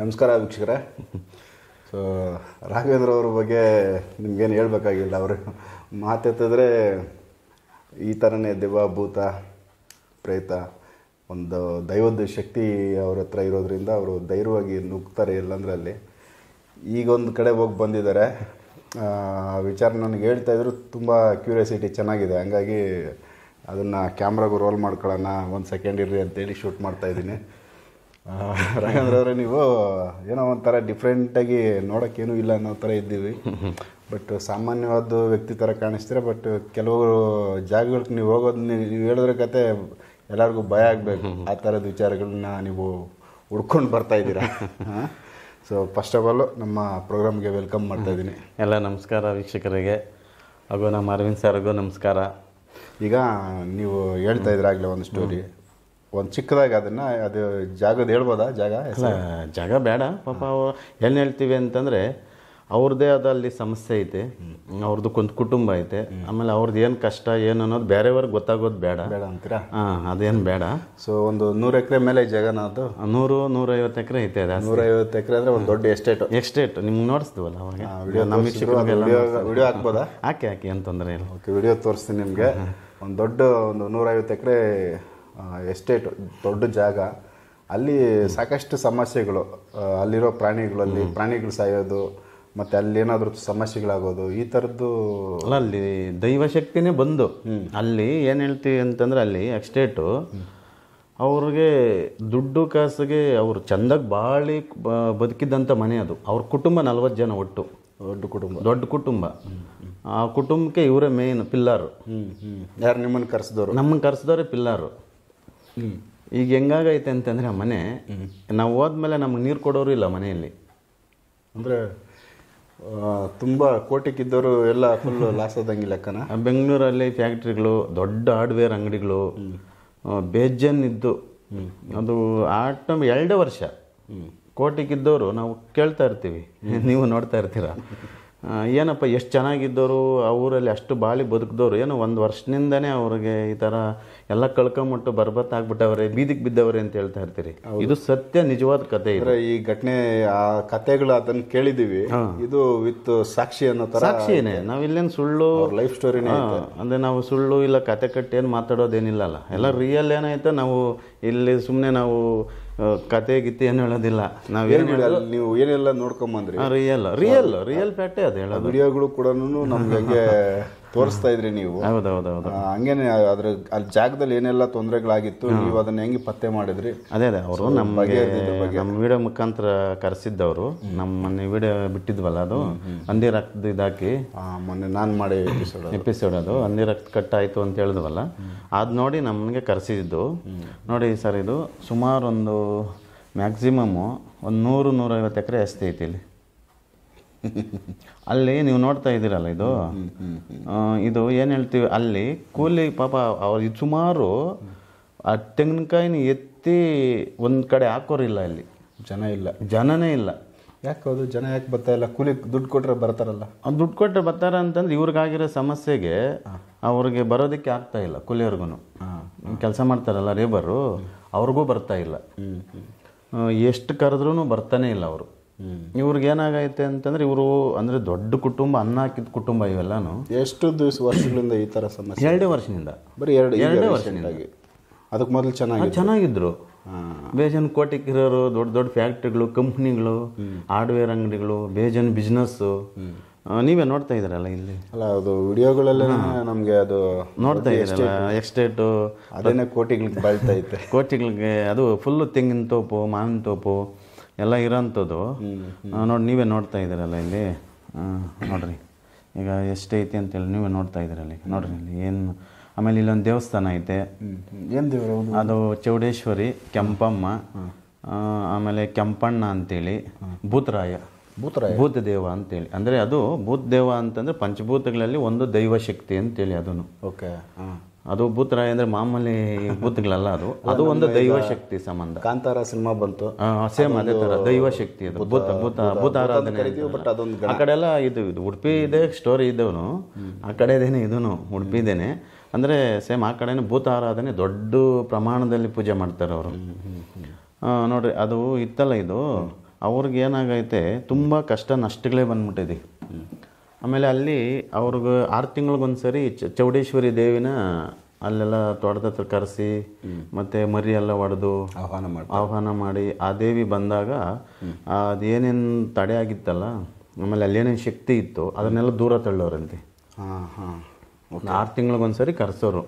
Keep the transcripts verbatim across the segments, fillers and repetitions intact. ನಮಸ್ಕಾರ ವೀಕ್ಷಕರೇ. ಸೊ ರಾಘವೇಂದ್ರ ಅವರ ಬಗ್ಗೆ ನಿಮಗೇನು ಹೇಳಬೇಕಾಗಿಲ್ಲ, ಅವರು ಮಾತೆತ್ತಿದ್ರೆ ಈ ಥರನೇ ದೆವ್ವ ಭೂತ ಪ್ರೇತ ಒಂದು ದೈವದ ಶಕ್ತಿ ಅವ್ರ ಹತ್ರ ಇರೋದ್ರಿಂದ ಅವರು ಧೈರ್ಯವಾಗಿ ನುಗ್ತಾರೆ. ಎಲ್ಲಂದ್ರಲ್ಲಿ ಈಗೊಂದು ಕಡೆ ಹೋಗಿ ಬಂದಿದ್ದಾರೆ. ವಿಚಾರ ನನಗೆ ಹೇಳ್ತಾ ಇದ್ರು, ತುಂಬ ಕ್ಯೂರಿಯಾಸಿಟಿ ಚೆನ್ನಾಗಿದೆ, ಹಂಗಾಗಿ ಅದನ್ನು ಕ್ಯಾಮ್ರಾಗೂ ರೋಲ್ ಮಾಡ್ಕೊಳ್ಳೋಣ, ಒಂದು ಸೆಕೆಂಡ್ ಇರ್ರಿ ಅಂತೇಳಿ ಶೂಟ್ ಮಾಡ್ತಾಯಿದ್ದೀನಿ. ರಾಘವೇಂದ್ರ ಅವರೇ, ನೀವು ಏನೋ ಒಂಥರ ಡಿಫ್ರೆಂಟಾಗಿ ನೋಡೋಕ್ಕೇನೂ ಇಲ್ಲ ಅನ್ನೋ ಥರ ಇದ್ದೀವಿ, ಬಟ್ ಸಾಮಾನ್ಯವಾದ ವ್ಯಕ್ತಿ ಥರ ಕಾಣಿಸ್ತೀರ. ಬಟ್ ಕೆಲವು ಜಾಗಗಳಿಗೆ ನೀವು ಹೋಗೋದು, ನೀವು ಹೇಳಿದ್ರೆ ಕತೆ ಎಲ್ಲರಿಗೂ ಭಯ ಆಗಬೇಕು, ಆ ಥರದ ವಿಚಾರಗಳನ್ನ ನೀವು ಹುಡ್ಕೊಂಡು ಬರ್ತಾಯಿದ್ದೀರಾ. ಸೊ ಫಸ್ಟ್ ಆಫ್ ಆಲ್ ನಮ್ಮ ಪ್ರೋಗ್ರಾಮ್ಗೆ ವೆಲ್ಕಮ್ ಮಾಡ್ತಾಯಿದ್ದೀನಿ. ಎಲ್ಲ ನಮಸ್ಕಾರ ವೀಕ್ಷಕರಿಗೆ, ಹಾಗೂ ನಮ್ಮ ಅರವಿಂದ್ ಸರ್ಗೂ ನಮಸ್ಕಾರ. ಈಗ ನೀವು ಹೇಳ್ತಾ ಇದ್ರಾಗಲೇ ಒಂದು ಸ್ಟೋರಿ, ಒಂದು ಚಿಕ್ಕದಾಗಿ ಅದನ್ನು ಅದು ಜಾಗದ ಹೇಳ್ಬೋದಾ? ಜಾಗ ಜಾಗ ಬೇಡ, ಪಾಪ ಏನು ಹೇಳ್ತೀವಿ ಅಂತಂದರೆ, ಅವ್ರದ್ದೇ ಅದು ಅಲ್ಲಿ ಸಮಸ್ಯೆ ಐತೆ, ಅವ್ರದ್ದು ಕೊಂದು ಕುಟುಂಬ ಐತೆ, ಆಮೇಲೆ ಅವ್ರದ್ದು ಏನು ಕಷ್ಟ ಏನು ಅನ್ನೋದು ಬೇರೆಯವ್ರಿಗೆ ಗೊತ್ತಾಗೋದು ಬೇಡ ಬೇಡ ಅಂತೀರಾ? ಹಾಂ, ಅದೇನು ಬೇಡ. ಸೊ ಒಂದು ನೂರು ಎಕರೆ ಮೇಲೆ ಜಾಗನ, ಅದು ನೂರು ನೂರೈವತ್ತು ಎಕರೆ ಐತೆ. ಅದು ನೂರೈವತ್ತು ಎಕರೆ ಅಂದರೆ ಒಂದು ದೊಡ್ಡ ಎಸ್ಟೇಟ್ ಎಸ್ಟೇಟ್ ನಿಮ್ಗೆ ನೋಡಿಸ್ತೀವಲ್ಲ ಅವಾಗ. ನಮ್ಮ ವಿಡಿಯೋ ಹಾಕ್ಬೋದಾ? ಹಾಕಿ ಹಾಕಿ, ಏನು ತೊಂದರೆ ಇಲ್ಲ. ಓಕೆ, ವಿಡಿಯೋ ತೋರಿಸ್ತೀನಿ ನಿಮಗೆ. ಒಂದು ದೊಡ್ಡ ಒಂದು ನೂರೈವತ್ತು ಎಕರೆ ಎಸ್ಟೇಟು, ದೊಡ್ಡ ಜಾಗ. ಅಲ್ಲಿ ಸಾಕಷ್ಟು ಸಮಸ್ಯೆಗಳು, ಅಲ್ಲಿರೋ ಪ್ರಾಣಿಗಳಲ್ಲಿ ಪ್ರಾಣಿಗಳು ಸಾಯೋದು, ಮತ್ತೆ ಅಲ್ಲಿ ಏನಾದರೂ ಸಮಸ್ಯೆಗಳಾಗೋದು, ಈ ಥರದ್ದು. ಅಲ್ಲ, ಅಲ್ಲಿ ದೈವಶಕ್ತಿನೇ ಬಂದು ಅಲ್ಲಿ ಏನು ಹೇಳ್ತೀವಿ ಅಂತಂದರೆ, ಅಲ್ಲಿ ಎಸ್ಟೇಟು ಅವ್ರಿಗೆ ದುಡ್ಡು ಕಾಸಿಗೆ ಅವರು ಚಂದಾಗಿ ಬಾಳಿ ಬದುಕಿದ್ದಂಥ ಮನೆ ಅದು. ಅವ್ರ ಕುಟುಂಬ ನಲ್ವತ್ತು ಜನ ಒಟ್ಟು, ದೊಡ್ಡ ಕುಟುಂಬ ದೊಡ್ಡ ಕುಟುಂಬ. ಆ ಕುಟುಂಬಕ್ಕೆ ಇವರೇ ಮೇನ್ ಪಿಲ್ಲಾರು. ಯಾರು ನಿಮ್ಮನ್ನು ಕರೆಸಿದವರು? ನಮ್ಮನ್ನು ಕರೆಸಿದವರೇ ಪಿಲ್ಲಾರು. ಈಗ ಹೆಂಗಾಗೈತೆ ಅಂತಂದರೆ, ಆ ಮನೆ ನಾವು ಹೋದ್ಮೇಲೆ ನಮ್ಗೆ ನೀರು ಕೊಡೋರು ಇಲ್ಲ ಮನೆಯಲ್ಲಿ. ಅಂದರೆ ತುಂಬ ಕೋಟಿಕ್ಕಿದ್ದವರು ಎಲ್ಲ ಫುಲ್ಲು ಲಾಸ್ ಆದಂಗಿಲ್ಲ ಕಣ. ಬೆಂಗಳೂರಲ್ಲಿ ಫ್ಯಾಕ್ಟ್ರಿಗಳು, ದೊಡ್ಡ ಹಾರ್ಡ್ವೇರ್ ಅಂಗಡಿಗಳು ಬೇಜನ್ ಇದ್ದು, ಅದು ಆಟ ಎರಡೇ ವರ್ಷ ಕೋಟಿಕ್ಕಿದ್ದವರು ನಾವು ಕೇಳ್ತಾ ಇರ್ತೀವಿ, ನೀವು ನೋಡ್ತಾ ಇರ್ತೀರ, ಏನಪ್ಪ ಎಷ್ಟು ಚೆನ್ನಾಗಿದ್ದವರು ಆ ಊರಲ್ಲಿ ಅಷ್ಟು ಬಾಳಿ ಬದುಕಿದವರು, ಏನೋ ಒಂದು ವರ್ಷದಿಂದನೇ ಅವ್ರಿಗೆ ಈ ಥರ ಎಲ್ಲ ಕಳ್ಕೊಂಬಿಟ್ಟು ಬರ್ಬತ್ತಾಗ್ಬಿಟ್ಟವ್ರೆ, ಬೀದಿಗೆ ಬಿದ್ದವ್ರೆ ಅಂತ ಹೇಳ್ತಾ ಇರ್ತೀರಿ. ಇದು ಸತ್ಯ, ನಿಜವಾದ ಕತೆ. ಈ ಘಟನೆ, ಆ ಕತೆಗಳು ಅದನ್ನು ಕೇಳಿದ್ದೀವಿ. ಇದು ವಿತ್ ಸಾಕ್ಷಿ ಅನ್ನೋ ಥರ. ಸಾಕ್ಷಿನೇ, ನಾವು ಇಲ್ಲೇನು ಸುಳ್ಳು ಲೈಫ್ ಸ್ಟೋರಿನೇ. ಅಂದರೆ ನಾವು ಸುಳ್ಳು ಇಲ್ಲ ಕತೆ ಕಟ್ಟಿ ಏನು ಮಾತಾಡೋದೇನಿಲ್ಲಲ್ಲ, ಎಲ್ಲ ರಿಯಲ್. ಏನಾಯ್ತು, ನಾವು ಇಲ್ಲಿ ಸುಮ್ಮನೆ ನಾವು ಕತೆ ಗೀತೆ ಏನು ಹೇಳೋದಿಲ್ಲ, ನಾವೇನು ಹೇಳಲ್ಲ. ನೀವು ಏನೆಲ್ಲ ನೋಡ್ಕೊಂಬಂದ್ರಿ? ರಿಯಲ್ ರಿಯಲ್ ರಿಯಲ್ ಫ್ಯಾಕ್ಟೇ ಅದು ಹೇಳೋದು. ವಿಡಿಯೋಗಳು ಕೂಡ ನಮ್ಗೆ ಹಂಗೆ ತೋರಿಸ್ತಾ ಇದ್ರಿ ನೀವು. ಹೌದೌದೌದು. ಹಂಗೇನೆ ಅದ್ರ ಅಲ್ಲಿ ಜಾಗದಲ್ಲಿ ಏನೆಲ್ಲ ತೊಂದರೆಗಳಾಗಿತ್ತು, ನೀವು ಅದನ್ನ ಹೆಂಗೆ ಪತ್ತೆ ಮಾಡಿದ್ರಿ? ಅದೇ ಅದೇ ಅವರು ನಮಗೆ ನಮ್ಮ ವಿಡಿಯೋ ಮುಖಾಂತರ ಕರೆಸಿದ್ದವರು, ನಮ್ಮನ್ನ ವಿಡಿಯೋ ಬಿಟ್ಟಿದ್ವಲ್ಲ, ಅದು ಹಂದಿ ರಕ್ತ ಇದಾಕಿ ಮೊನ್ನೆ ನಾನು ಮಾಡಿ ಎಪಿಸೋಡ್ ಎಪಿಸೋಡ್ ಅದು ಹಂದಿ ರಕ್ತ ಕಟ್ಟಾಯಿತು ಅಂತ ಹೇಳಿದ್ವಲ್ಲ, ಅದು ನೋಡಿ ನಮಗೆ ಕರೆಸಿದ್ದು. ನೋಡಿ ಸರ್, ಇದು ಸುಮಾರು ಒಂದು ಮ್ಯಾಕ್ಸಿಮಮ್ಮು ಒಂದು ನೂರು ನೂರೈವತ್ತು ಎಕರೆ ಎಸ್ತಿ ಐತಿ ಇಲ್ಲಿ. ಅಲ್ಲಿ ನೀವು ನೋಡ್ತಾ ಇದ್ದೀರಲ್ಲ, ಇದು ಇದು ಏನು ಹೇಳ್ತೀವಿ, ಅಲ್ಲಿ ಕೂಲಿ ಪಾಪ ಅವ್ರು ಇದು ಸುಮಾರು ಆ ತೆಂಗಿನಕಾಯಿನ ಎತ್ತಿ ಒಂದು ಕಡೆ ಹಾಕೋರಿಲ್ಲ, ಇಲ್ಲಿ ಜನ ಇಲ್ಲ, ಜನನೇ ಇಲ್ಲ. ಯಾಕೆ ಅದು ಜನ ಯಾಕೆ ಬರ್ತಾ ಇಲ್ಲ? ಕೂಲಿ ದುಡ್ಡು ಕೊಟ್ಟರೆ ಬರ್ತಾರಲ್ಲ. ದುಡ್ಡು ಕೊಟ್ಟರೆ ಬರ್ತಾರ ಅಂತಂದ್ರೆ ಇವ್ರಿಗಾಗಿರೋ ಸಮಸ್ಯೆಗೆ ಅವ್ರಿಗೆ ಬರೋದಕ್ಕೆ ಆಗ್ತಾ ಇಲ್ಲ. ಕೂಲಿಯವ್ರಿಗೂ ಕೆಲಸ ಮಾಡ್ತಾರಲ್ಲ ಲೇಬರು, ಅವ್ರಿಗೂ ಬರ್ತಾ ಇಲ್ಲ. ಎಷ್ಟು ಕರೆದ್ರೂ ಬರ್ತಾನೆ ಇಲ್ಲ ಅವರು. ಇವ್ರಿಗೇನಾಗೈತೆ ಅಂತಂದ್ರೆ, ಇವರು ಅಂದರೆ ದೊಡ್ಡ ಕುಟುಂಬ, ಅನ್ನ ಹಾಕಿದ ಕುಟುಂಬ. ಇವೆಲ್ಲಾನು ಎಷ್ಟು ದಿವಸ ವರ್ಷಗಳಿಂದ ಈ ಥರ ಸಮಸ್ಯೆ? ಎರಡೇ ವರ್ಷದಿಂದ. ಬರೀ ಎರಡು ಎರಡೇ ವರ್ಷದಿಂದ. ಅದಕ್ಕೆ ಮೊದಲು ಚೆನ್ನಾಗಿ ಚೆನ್ನಾಗಿದ್ರು. ಬೇಜನ್ ಕೋಟಿಕಿರೋರು, ದೊಡ್ಡ ದೊಡ್ಡ ಫ್ಯಾಕ್ಟ್ರಿಗಳು, ಕಂಪ್ನಿಗಳು, ಹಾರ್ಡ್ವೇರ್ ಅಂಗಡಿಗಳು, ಬೇಜನ್ ಬಿಸ್ನೆಸ್ಸು. ನೀವೇ ನೋಡ್ತಾ ಇದ್ದೀರಲ್ಲ ಇಲ್ಲಿ. ಅಲ್ಲ, ಅದು ವಿಡಿಯೋಗಳಲ್ಲೇ ನಮಗೆ ಅದು ನೋಡ್ತಾ ಇದ್ದೀರಲ್ಲ, ಎಸ್ಟೇಟು ಅದನ್ನೇ ಕೋಟಿಗಳಿಗೆ ಬಳ್ತಾ ಐತೆ, ಕೋಟಿಗಳಿಗೆ. ಅದು ಫುಲ್ಲು ತೆಂಗಿನ ತೋಪು, ಮಾವಿನ ತೋಪು ಎಲ್ಲ ಇರೋಂಥದ್ದು. ನೋಡಿ, ನೀವೇ ನೋಡ್ತಾ ಇದ್ದೀರಲ್ಲ ಇಲ್ಲಿ. ನೋಡಿರಿ, ಈಗ ಎಷ್ಟೈತಿ ಅಂತೇಳಿ ನೀವೇ ನೋಡ್ತಾ ಇದ್ದೀರಲ್ಲ. ನೋಡಿರಿ ಇಲ್ಲಿ ಏನು. ಆಮೇಲೆ ಇಲ್ಲೊಂದು ದೇವಸ್ಥಾನ ಐತೆ. ಏನು ದೇವರು ಅದು? ಚೌಡೇಶ್ವರಿ, ಕೆಂಪಮ್ಮ, ಆಮೇಲೆ ಕೆಂಪಣ್ಣ ಅಂತೇಳಿ, ಭೂತರಾಯ ಭೂತರಾಯ ಭೂತದೇವ ಅಂತೇಳಿ. ಅಂದರೆ ಅದು ಭೂತದೇವ ಅಂತಂದರೆ ಪಂಚಭೂತಗಳಲ್ಲಿ ಒಂದು ದೈವಶಕ್ತಿ ಅಂತೇಳಿ ಅದನ್ನು. ಓಕೆ, ಅದು ಭೂತರಾಯ ಅಂದರೆ ಮಾಮೂಲಿ ಭೂತಗಳಲ್ಲ, ಅದು ಅದು ಒಂದು ದೈವಶಕ್ತಿ ಸಂಬಂಧ. ಕಾಂತಾರ ಸಿನಿಮಾ ಬಂತು, ಸೇಮ್ ಅದೇ ಥರ ದೈವಶಕ್ತಿ. ಅದು ಭೂತ ಭೂತ ಭೂತ ಆರಾಧನೆ. ಆ ಕಡೆ ಎಲ್ಲ ಇದು ಇದು ಉಡುಪಿ ಇದೆ ಸ್ಟೋರಿ ಇದವನು, ಆ ಕಡೆದೇನೆ ಇದೂ ಉಡುಪಿದೇನೆ. ಅಂದರೆ ಸೇಮ್ ಆ ಕಡೆನೇ ಭೂತ ಆರಾಧನೆ ದೊಡ್ಡ ಪ್ರಮಾಣದಲ್ಲಿ ಪೂಜೆ ಮಾಡ್ತಾರೆ ಅವರು. ನೋಡಿರಿ, ಅದು ಇತ್ತಲ್ಲ, ಇದು ಅವ್ರಿಗೆ ಏನಾಗೈತೆ ತುಂಬ ಕಷ್ಟ ನಷ್ಟಗಳೇ ಬಂದ್ಬಿಟ್ಟಿದೆ. ಆಮೇಲೆ ಅಲ್ಲಿ ಅವ್ರಿಗೆ ಆರು ತಿಂಗಳಿಗೊಂದ್ಸರಿ ಚೌಡೇಶ್ವರಿ ದೇವಿನ ಅಲ್ಲೆಲ್ಲ ತೋಟದ ಹತ್ರ ಕರೆಸಿ ಮತ್ತು ಮರಿ ಎಲ್ಲ ಒಡೆದು ಆಹ್ವಾನ ಮಾಡಿ ಆಹ್ವಾನ ಮಾಡಿ ಆ ದೇವಿ ಬಂದಾಗ ಅದೇನೇನು ತಡೆ ಆಗಿತ್ತಲ್ಲ, ಆಮೇಲೆ ಅಲ್ಲೇನೇನು ಶಕ್ತಿ ಇತ್ತು ಅದನ್ನೆಲ್ಲ ದೂರ ತಳ್ಳೋರಂತೆ. ಹಾಂ ಹಾಂ, ಆರು ತಿಂಗಳಿಗೊಂದ್ಸರಿ ಕರೆಸೋರು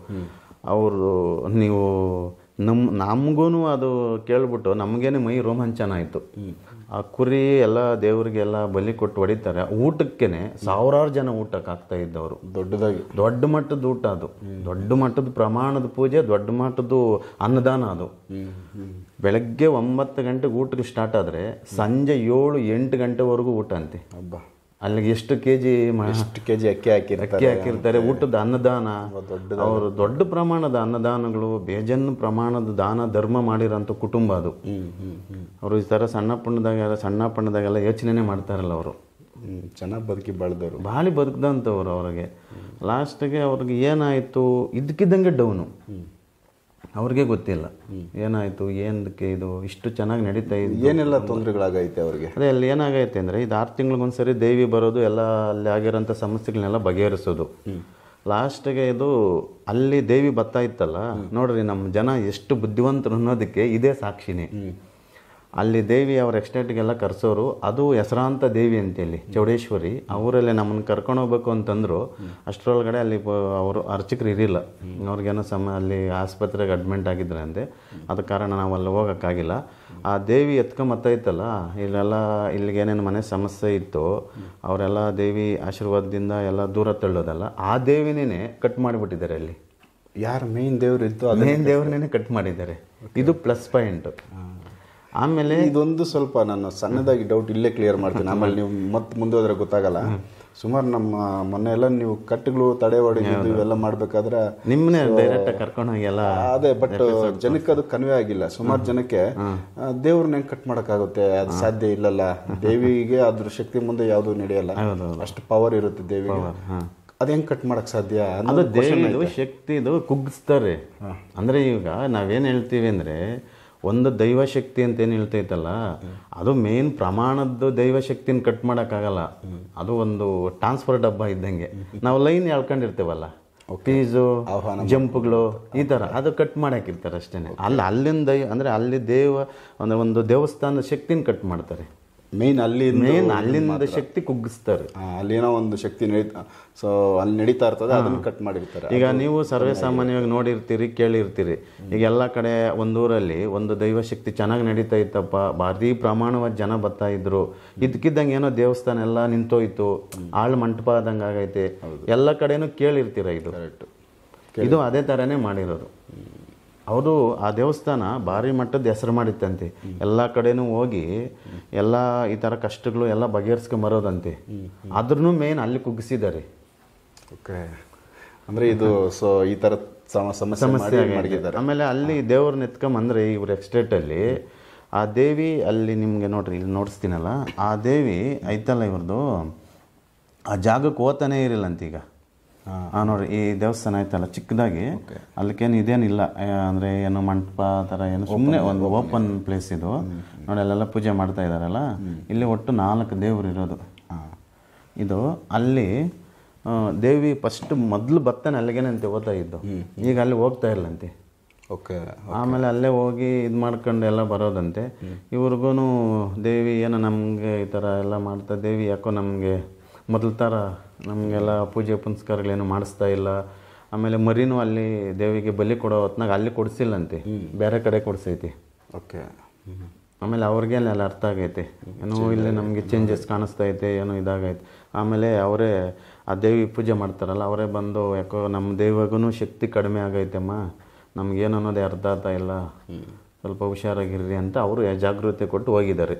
ಅವರು. ನೀವು ನಮ್ಮ ನಮಗೂ ಅದು ಕೇಳ್ಬಿಟ್ಟು ನಮಗೇನೆ ಮೈ ರೋಮಾಂಚನ ಆಯಿತು. ಆ ಕುರಿ ಎಲ್ಲ ದೇವರಿಗೆಲ್ಲ ಬಲಿ ಕೊಟ್ಟು ಹೊಡಿತಾರೆ, ಊಟಕ್ಕೇನೆ ಸಾವಿರಾರು ಜನ ಊಟಕ್ಕೆ ಆಗ್ತಾ ಇದ್ದವರು. ದೊಡ್ಡದಾಗಿ ದೊಡ್ಡ ಮಟ್ಟದ ಊಟ ಅದು, ದೊಡ್ಡ ಮಟ್ಟದ ಪ್ರಮಾಣದ ಪೂಜೆ, ದೊಡ್ಡ ಮಟ್ಟದ ಅನ್ನದಾನ ಅದು. ಬೆಳಗ್ಗೆ ಒಂಬತ್ತು ಗಂಟೆಗೆ ಊಟಕ್ಕೆ ಸ್ಟಾರ್ಟ್ ಆದರೆ ಸಂಜೆ ಏಳು ಎಂಟು ಗಂಟೆವರೆಗೂ ಊಟ ಅಂತೆ. ಹಬ್ಬ ಅಲ್ಲಿಗೆ ಎಷ್ಟು ಕೆ ಜಿ ಎಷ್ಟು ಕೆ ಜಿ ಅಕ್ಕಿ ಹಾಕಿ ಅಕ್ಕಿ ಹಾಕಿರ್ತಾರೆ ಊಟದ ಅನ್ನದಾನ. ಅವರು ದೊಡ್ಡ ಪ್ರಮಾಣದ ಅನ್ನದಾನಗಳು, ಬೇಜನ್ನು ಪ್ರಮಾಣದ ದಾನ ಧರ್ಮ ಮಾಡಿರೋಂಥ ಕುಟುಂಬ ಅದು. ಅವರು ಈ ಥರ ಸಣ್ಣ ಪುಣ್ಣದಾಗೆಲ್ಲ ಸಣ್ಣ ಪುಣ್ಣದಾಗೆಲ್ಲ ಯೋಚನೆ ಮಾಡ್ತಾರಲ್ಲ ಅವರು. ಚೆನ್ನಾಗಿ ಬದುಕಿ ಬಾಳ್ದವರು, ಭಾಳ ಬದುಕ್ದಂಥವ್ರು. ಅವ್ರಿಗೆ ಲಾಸ್ಟಿಗೆ ಅವ್ರಿಗೆ ಏನಾಯಿತು ಇದಕ್ಕಿದ್ದಂಗೆ ಡೌನು, ಅವ್ರಿಗೆ ಗೊತ್ತಿಲ್ಲ ಏನಾಯಿತು ಏನಕ್ಕೆ ಇದು ಇಷ್ಟು ಚೆನ್ನಾಗಿ ನಡೀತಾ ಇದೆ, ಏನೆಲ್ಲ ತೊಂದರೆಗಳಾಗೈತೆ ಅವ್ರಿಗೆ. ಅದೇ ಅಲ್ಲಿ ಏನಾಗೈತೆ ಅಂದರೆ ಇದು ಆರು ತಿಂಗಳಿಗೊಂದ್ಸರಿ ದೇವಿ ಬರೋದು, ಎಲ್ಲ ಅಲ್ಲಿ ಆಗಿರೋಂಥ ಸಮಸ್ಯೆಗಳನ್ನೆಲ್ಲ ಬಗೆಹರಿಸೋದು. ಲಾಸ್ಟಿಗೆ ಇದು ಅಲ್ಲಿ ದೇವಿ ಬರ್ತಾ ಇತ್ತಲ್ಲ ನೋಡ್ರಿ, ನಮ್ಮ ಜನ ಎಷ್ಟು ಬುದ್ಧಿವಂತರು ಅನ್ನೋದಕ್ಕೆ ಇದೇ ಸಾಕ್ಷಿನೇ. ಅಲ್ಲಿ ದೇವಿ ಅವ್ರ ಎಕ್ಸ್ಟೇಟ್ಗೆಲ್ಲ ಕರೆಸೋರು, ಅದು ಹೆಸರಾಂತ ದೇವಿ ಅಂತೇಳಿ ಚೌಡೇಶ್ವರಿ. ಅವರಲ್ಲೇ ನಮ್ಮನ್ನು ಕರ್ಕೊಂಡು ಹೋಗ್ಬೇಕು ಅಂತಂದರು. ಅಷ್ಟರೊಳಗಡೆ ಅಲ್ಲಿ ಅವರು ಅರ್ಚಕರು ಇರಿಲ್ಲ, ಅವ್ರಿಗೇನೋ ಸಮ ಅಲ್ಲಿ ಆಸ್ಪತ್ರೆಗೆ ಅಡ್ಮಿಂಟ್ ಆಗಿದ್ರೆ ಅಂತೆ. ಅದ ಕಾರಣ ನಾವು ಅಲ್ಲಿ ಹೋಗೋಕ್ಕಾಗಿಲ್ಲ. ಆ ದೇವಿ ಎತ್ಕೊಂಬತ್ತೈತಲ್ಲ, ಇಲ್ಲೆಲ್ಲ ಇಲ್ಲಿಗೇನೇನು ಮನೆ ಸಮಸ್ಯೆ ಇತ್ತು ಅವರೆಲ್ಲ ದೇವಿ ಆಶೀರ್ವಾದದಿಂದ ಎಲ್ಲ ದೂರ ತಳ್ಳೋದಲ್ಲ, ಆ ದೇವಿನೇ ಕಟ್ ಮಾಡಿಬಿಟ್ಟಿದ್ದಾರೆ. ಅಲ್ಲಿ ಯಾರು ಮೇನ್ ದೇವ್ರು ಇತ್ತು ಅದು ಮೇನ್ ದೇವ್ರನ್ನೇ ಕಟ್ ಮಾಡಿದ್ದಾರೆ. ಇದು ಪ್ಲಸ್ ಪಾಯಿಂಟು. ಆಮೇಲೆ ಇದೊಂದು ಸ್ವಲ್ಪ ನಾನು ಸಣ್ಣದಾಗಿ ಡೌಟ್ ಇಲ್ಲೇ ಕ್ಲಿಯರ್ ಮಾಡ್ತೀನಿ, ಆಮೇಲೆ ನೀವು ಮತ್ತೆ ಮುಂದೆ ಹೋದ್ರೆ ಗೊತ್ತಾಗಲ್ಲ. ಸುಮಾರು ನಮ್ಮ ಮೊನ್ನೆ ಎಲ್ಲ ನೀವು ಕಟ್ಟುಗಳು ತಡೆ ಹೊಡೆದಿದ್ದು ಇವೆಲ್ಲ ಮಾಡ್ಬೇಕಾದ್ರೆ ನಿಮ್ಮನ್ನೇ ಡೈರೆಕ್ಟ್ ಕರ್ಕೊಂಡು ಹೋಗಿಲ್ಲ ಅದೇ, ಬಟ್ ಜನಕ್ಕೆ ಅದು ಕನ್ವೆ ಆಗಿಲ್ಲ. ಸುಮಾರು ಜನಕ್ಕೆ ದೇವ್ರನ್ನ ಹೆಂಗೆ ಕಟ್ ಮಾಡೋಕ್ಕಾಗುತ್ತೆ, ಅದು ಸಾಧ್ಯ ಇಲ್ಲಲ್ಲ, ದೇವಿಗೆ ಅದ್ರ ಶಕ್ತಿ ಮುಂದೆ ಯಾವುದು ನಡೆಯಲ್ಲ, ಅಷ್ಟು ಪವರ್ ಇರುತ್ತೆ ದೇವಿಗೆ, ಅದು ಹೆಂಗೆ ಕಟ್ ಮಾಡೋಕ್ಕೆ ಸಾಧ್ಯ ಅನ್ನೋದು. ದೇವಿದು ಶಕ್ತಿದು ಕುಗ್ಗಿಸ್ತಾರೆ ಅಂದರೆ. ಈಗ ನಾವೇನು ಹೇಳ್ತೀವಿ ಅಂದರೆ, ಒಂದು ದೈವಶಕ್ತಿ ಅಂತೇನು ಹೇಳ್ತೈತಲ್ಲ ಅದು ಮೇನ್ ಪ್ರಮಾಣದ್ದು ದೈವಶಕ್ತಿನ ಕಟ್ ಮಾಡೋಕ್ಕಾಗಲ್ಲ. ಅದು ಒಂದು ಟ್ರಾನ್ಸ್ಫರ್ ಡಬ್ಬ ಇದ್ದಂಗೆ. ನಾವು ಲೈನ್ ಎಳ್ಕೊಂಡಿರ್ತೇವಲ್ಲ, ಪೀಸು ಜಂಪ್ಗಳು ಈ ಥರ ಅದು ಕಟ್ ಮಾಡೋಕ್ಕಿರ್ತಾರೆ ಅಷ್ಟೇ. ಅಲ್ಲಿ ಅಲ್ಲಿನ ದೈವ ಅಂದರೆ ಅಲ್ಲಿ ದೇವ ಅಂದರೆ ಒಂದು ದೇವಸ್ಥಾನದ ಶಕ್ತಿನ ಕಟ್ ಮಾಡ್ತಾರೆ. ಮೇನ್ ಅಲ್ಲಿ ಮೇನ್ ಅಲ್ಲಿಂದ ಶಕ್ತಿ ಕುಗ್ಗಿಸ್ತಾರೆ. ಅಲ್ಲಿನ ಒಂದು ಶಕ್ತಿ ನಡೀತಾ ಸೊ ಅಲ್ಲಿ ನಡೀತಾ ಇರ್ತದೆ, ಅದನ್ನು ಕಟ್ ಮಾಡಿರ್ತಾರೆ. ಈಗ ನೀವು ಸರ್ವೇ ಸಾಮಾನ್ಯವಾಗಿ ನೋಡಿರ್ತೀರಿ, ಕೇಳಿರ್ತೀರಿ. ಈಗ ಎಲ್ಲ ಕಡೆ ಒಂದೂರಲ್ಲಿ ಒಂದು ದೈವಶಕ್ತಿ ಚೆನ್ನಾಗಿ ನಡೀತಾ ಇತ್ತಪ್ಪ, ಭಾರೀ ಪ್ರಮಾಣವಾದ ಜನ ಬರ್ತಾ ಇದ್ರು, ಇದಕ್ಕಿದ್ದಂಗೆ ಏನೋ ದೇವಸ್ಥಾನ ಎಲ್ಲ ನಿಂತೋಯ್ತು, ಆಳ್ ಮಂಟಪ ಆದಂಗೆ ಆಗೈತೆ, ಎಲ್ಲ ಕಡೆನೂ ಕೇಳಿರ್ತೀರ. ಇದು ಇದು ಅದೇ ಥರನೇ ಮಾಡಿರೋದು. ಅವರು ಆ ದೇವಸ್ಥಾನ ಭಾರಿ ಮಟ್ಟದ ಹೆಸರು ಮಾಡಿತ್ತಂತೆ, ಎಲ್ಲ ಕಡೆನೂ ಹೋಗಿ ಎಲ್ಲ ಈ ಥರ ಕಷ್ಟಗಳು ಎಲ್ಲ ಬಗೆಹರಿಸ್ಕೊಂಬರೋದಂತೆ. ಆದ್ರೂ ಮೇನ್ ಅಲ್ಲಿ ಕುಗ್ಗಿಸಿದ್ದಾರೆ. ಓಕೆ, ಅಂದರೆ ಇದು ಸೊ ಈ ಥರ ಸಮಸ್ಯೆ ಮಾಡಿದ್ದಾರೆ. ಆಮೇಲೆ ಅಲ್ಲಿ ದೇವ್ರನ್ನ ಎತ್ಕೊಂಬಂದರೆ ಇವ್ರ ಎಕ್ಸ್ಟೇಟಲ್ಲಿ ಆ ದೇವಿ ಅಲ್ಲಿ ನಿಮಗೆ ನೋಡ್ರಿ ಇಲ್ಲಿ ನೋಡಿಸ್ತೀನಲ್ಲ, ಆ ದೇವಿ ಐತಲ್ಲ ಇವ್ರದ್ದು ಆ ಜಾಗಕ್ಕೆ ಓತಾನೇ ಇರಲಿಲ್ಲಂತ. ಈಗ ಹಾಂ ನೋಡಿರಿ, ಈ ದೇವಸ್ಥಾನ ಆಯ್ತಲ್ಲ ಚಿಕ್ಕದಾಗಿ, ಅಲ್ಲಿಕೇನು ಇದೇನಿಲ್ಲ ಅಂದರೆ ಏನು ಮಂಟಪ ಆ ಥರ ಏನು, ಸುಮ್ಮನೆ ಒಂದು ಓಪನ್ ಪ್ಲೇಸ್ ಇದು ನೋಡಿ. ಅಲ್ಲೆಲ್ಲ ಪೂಜೆ ಮಾಡ್ತಾ ಇದ್ದಾರಲ್ಲ, ಇಲ್ಲಿ ಒಟ್ಟು ನಾಲ್ಕು ದೇವರು ಇರೋದು. ಇದು ಅಲ್ಲಿ ದೇವಿ ಫಸ್ಟ್ ಮೊದಲು ಬರ್ತಾನೆ ಅಲ್ಲಿಗೇನಂತೆ ಓದ್ತಾ ಇದ್ದು, ಈಗ ಅಲ್ಲಿ ಹೋಗ್ತಾ ಇರಲಂತೆ. ಓಕೆ, ಆಮೇಲೆ ಅಲ್ಲೇ ಹೋಗಿ ಇದು ಮಾಡ್ಕೊಂಡು ಎಲ್ಲ ಬರೋದಂತೆ. ಇವ್ರಿಗೂ ದೇವಿ ಏನೋ ನಮಗೆ ಈ ಥರ ಎಲ್ಲ ಮಾಡ್ತಾ, ದೇವಿ ಯಾಕೋ ನಮಗೆ ಮೊದಲ ಥರ ನಮಗೆಲ್ಲ ಪೂಜೆ ಪುನಸ್ಕಾರಗಳೇನು ಮಾಡಿಸ್ತಾ ಇಲ್ಲ. ಆಮೇಲೆ ಮರಿನೂ ಅಲ್ಲಿ ದೇವಿಗೆ ಬಲಿ ಕೊಡೋ ಹೊತ್ನಾಗ ಅಲ್ಲಿ ಕೊಡಿಸಿಲ್ಲಂತೆ, ಬೇರೆ ಕಡೆ ಕೊಡಿಸೈತಿ. ಓಕೆ, ಆಮೇಲೆ ಅವ್ರಿಗೆ ಅಲ್ಲಿ ಅರ್ಥ ಆಗೈತೆ, ಏನೋ ಇಲ್ಲಿ ನಮಗೆ ಚೇಂಜಸ್ ಕಾಣಿಸ್ತೈತೆ, ಏನೋ ಇದಾಗೈತೆ. ಆಮೇಲೆ ಅವರೇ ಆ ದೇವಿ ಪೂಜೆ ಮಾಡ್ತಾರಲ್ಲ, ಅವರೇ ಬಂದು ಯಾಕೋ ನಮ್ಮ ದೇವಿಗೂ ಶಕ್ತಿ ಕಡಿಮೆ ಆಗೈತೆಮ್ಮ, ನಮಗೇನು ಅನ್ನೋದೇ ಅರ್ಥ ಆಗ್ತಾ ಇಲ್ಲ, ಸ್ವಲ್ಪ ಹುಷಾರಾಗಿರ್ರಿ ಅಂತ ಅವರು ಜಾಗೃತಿ ಕೊಟ್ಟು ಹೋಗಿದ್ದಾರೆ.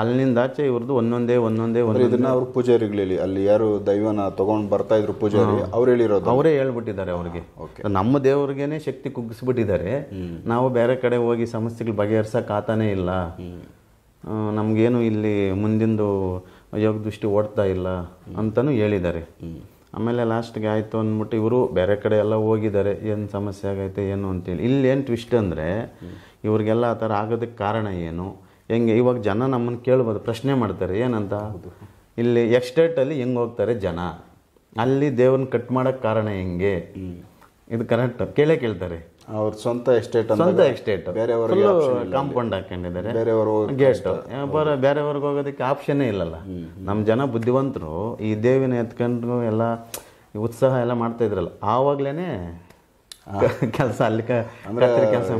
ಅಲ್ಲಿಂದ ಆಚೆ ಇವ್ರದ್ದು ಒಂದೊಂದೇ ಒಂದೊಂದೇ ಒಂದು ಇದನ್ನ ಅವ್ರ ಪೂಜಾರಿಗಳಲ್ಲಿ ಅಲ್ಲಿ ಯಾರು ದೈವನ ತಗೊಂಡು ಬರ್ತಾ ಇದ್ರು ಪೂಜಾರಿ ಅವ್ರು ಹೇಳಿರೋದು, ಅವರೇ ಹೇಳ್ಬಿಟ್ಟಿದ್ದಾರೆ ಅವ್ರಿಗೆ. ನಮ್ಮ ದೇವ್ರಿಗೇನೆ ಶಕ್ತಿ ಕುಗ್ಗಿಸ್ಬಿಟ್ಟಿದ್ದಾರೆ, ನಾವು ಬೇರೆ ಕಡೆ ಹೋಗಿ ಸಮಸ್ಯೆಗಳು ಬಗೆಹರಿಸಕ್ಕೆ ಆತಾನೇ ಇಲ್ಲ, ನಮಗೇನು ಇಲ್ಲಿ ಮುಂದಿಂದು ಯೋಗ ದೃಷ್ಟಿ ಓಡ್ತಾ ಇಲ್ಲ ಅಂತಲೂ ಹೇಳಿದ್ದಾರೆ. ಆಮೇಲೆ ಲಾಸ್ಟ್ಗೆ ಆಯಿತು ಅಂದ್ಬಿಟ್ಟು ಇವರು ಬೇರೆ ಕಡೆ ಎಲ್ಲ ಹೋಗಿದ್ದಾರೆ, ಏನು ಸಮಸ್ಯೆ ಆಗೈತೆ ಏನು ಅಂತೇಳಿ. ಇಲ್ಲಿ ಏನು ಟ್ವಿಸ್ಟ್ ಅಂದರೆ, ಇವ್ರಿಗೆಲ್ಲ ಆ ಥರ ಆಗೋದಕ್ಕೆ ಕಾರಣ ಏನು, ಹೆಂಗೆ ಇವಾಗ ಜನ ನಮ್ಮನ್ನು ಕೇಳ್ಬೋದು, ಪ್ರಶ್ನೆ ಮಾಡ್ತಾರೆ ಏನಂತ. ಇಲ್ಲಿ ಎಕ್ಸ್ಟೇಟಲ್ಲಿ ಹೆಂಗೆ ಹೋಗ್ತಾರೆ ಜನ, ಅಲ್ಲಿ ದೇವ್ರನ್ನ ಕಟ್ ಮಾಡೋಕ್ಕೆ ಕಾರಣ ಹೆಂಗೆ, ಇದು ಕರೆಕ್ಟ್ ಕೇಳೇ ಕೇಳ್ತಾರೆ. ಅವ್ರ ಸ್ವಂತ ಎಸ್ಟೇಟ್ ಸ್ವಂತ ಎಸ್ಟೇಟ್ ಕಾಂಪೌಂಡ್ ಹಾಕೊಂಡಿದ್ದಾರೆ, ಗೇಟ್ ಬೇರೆಯವ್ರಿಗೆ ಹೋಗೋದಕ್ಕೆ ಆಪ್ಷನ್ನೇ ಇಲ್ಲಲ್ಲ. ನಮ್ಮ ಜನ ಬುದ್ಧಿವಂತರು ಈ ದೇವಿನ ಎತ್ಕೊಂಡು ಎಲ್ಲ ಉತ್ಸಾಹ ಎಲ್ಲ ಮಾಡ್ತಾ ಇದ್ರಲ್ಲ, ಆವಾಗ್ಲೇನೆ ಕೆಲಸ ಅಲ್ಲಿ ಕೆಲಸ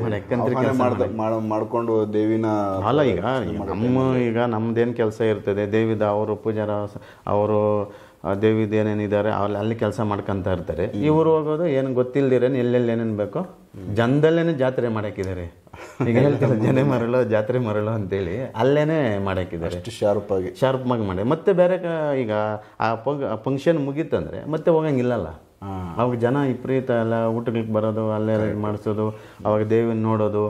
ಮಾಡಿ ಮಾಡ್ಕೊಂಡು ದೇವಿನ ಅಲ್ಲ. ಈಗ ನಮ್ಮ ಈಗ ನಮ್ದೇನು ಕೆಲಸ ಇರ್ತದೆ ದೇವಿದ, ಅವರು ಪೂಜಾರ ಅವರು ದೇವಿದ ಏನೇನಿದ್ದಾರೆ ಅಲ್ಲಿ ಅಲ್ಲಿ ಕೆಲಸ ಮಾಡ್ಕೊಂತ ಇರ್ತಾರೆ. ಇವ್ರು ಹೋಗೋದು ಏನು ಗೊತ್ತಿಲ್ದಿರೇನು ಎಲ್ಲೆಲ್ಲಿ ಏನೇನು ಬೇಕೋ ಜನದಲ್ಲೇನೆ ಜಾತ್ರೆ ಮಾಡಾಕಿದ್ದಾರೆ. ಈಗ ಹೇಳ್ತಾರೆ ಜನ ಮರಳು ಜಾತ್ರೆ ಮರಳು ಅಂತೇಳಿ ಅಲ್ಲೇನೆ ಮಾಡಾಕಿದ್ದಾರೆ. ಅಷ್ಟು ಶಾರ್ಪಾಗಿ ಶಾರ್ಪಾಗಿ ಮಾಡಿ ಮತ್ತೆ ಬೇರೆ ಈಗ ಆ ಫಂಕ್ಷನ್ ಮುಗೀತಂದ್ರೆ ಮತ್ತೆ ಹೋಗಂಗಿಲ್ಲಲ್ಲ. ಅವಾಗ ಜನ ವಿಪರೀತ ಎಲ್ಲ ಊಟಗಳಿಗೆ ಬರೋದು, ಅಲ್ಲೇ ಮಾಡಿಸೋದು, ಅವಾಗ ದೇವಿನ ನೋಡೋದು,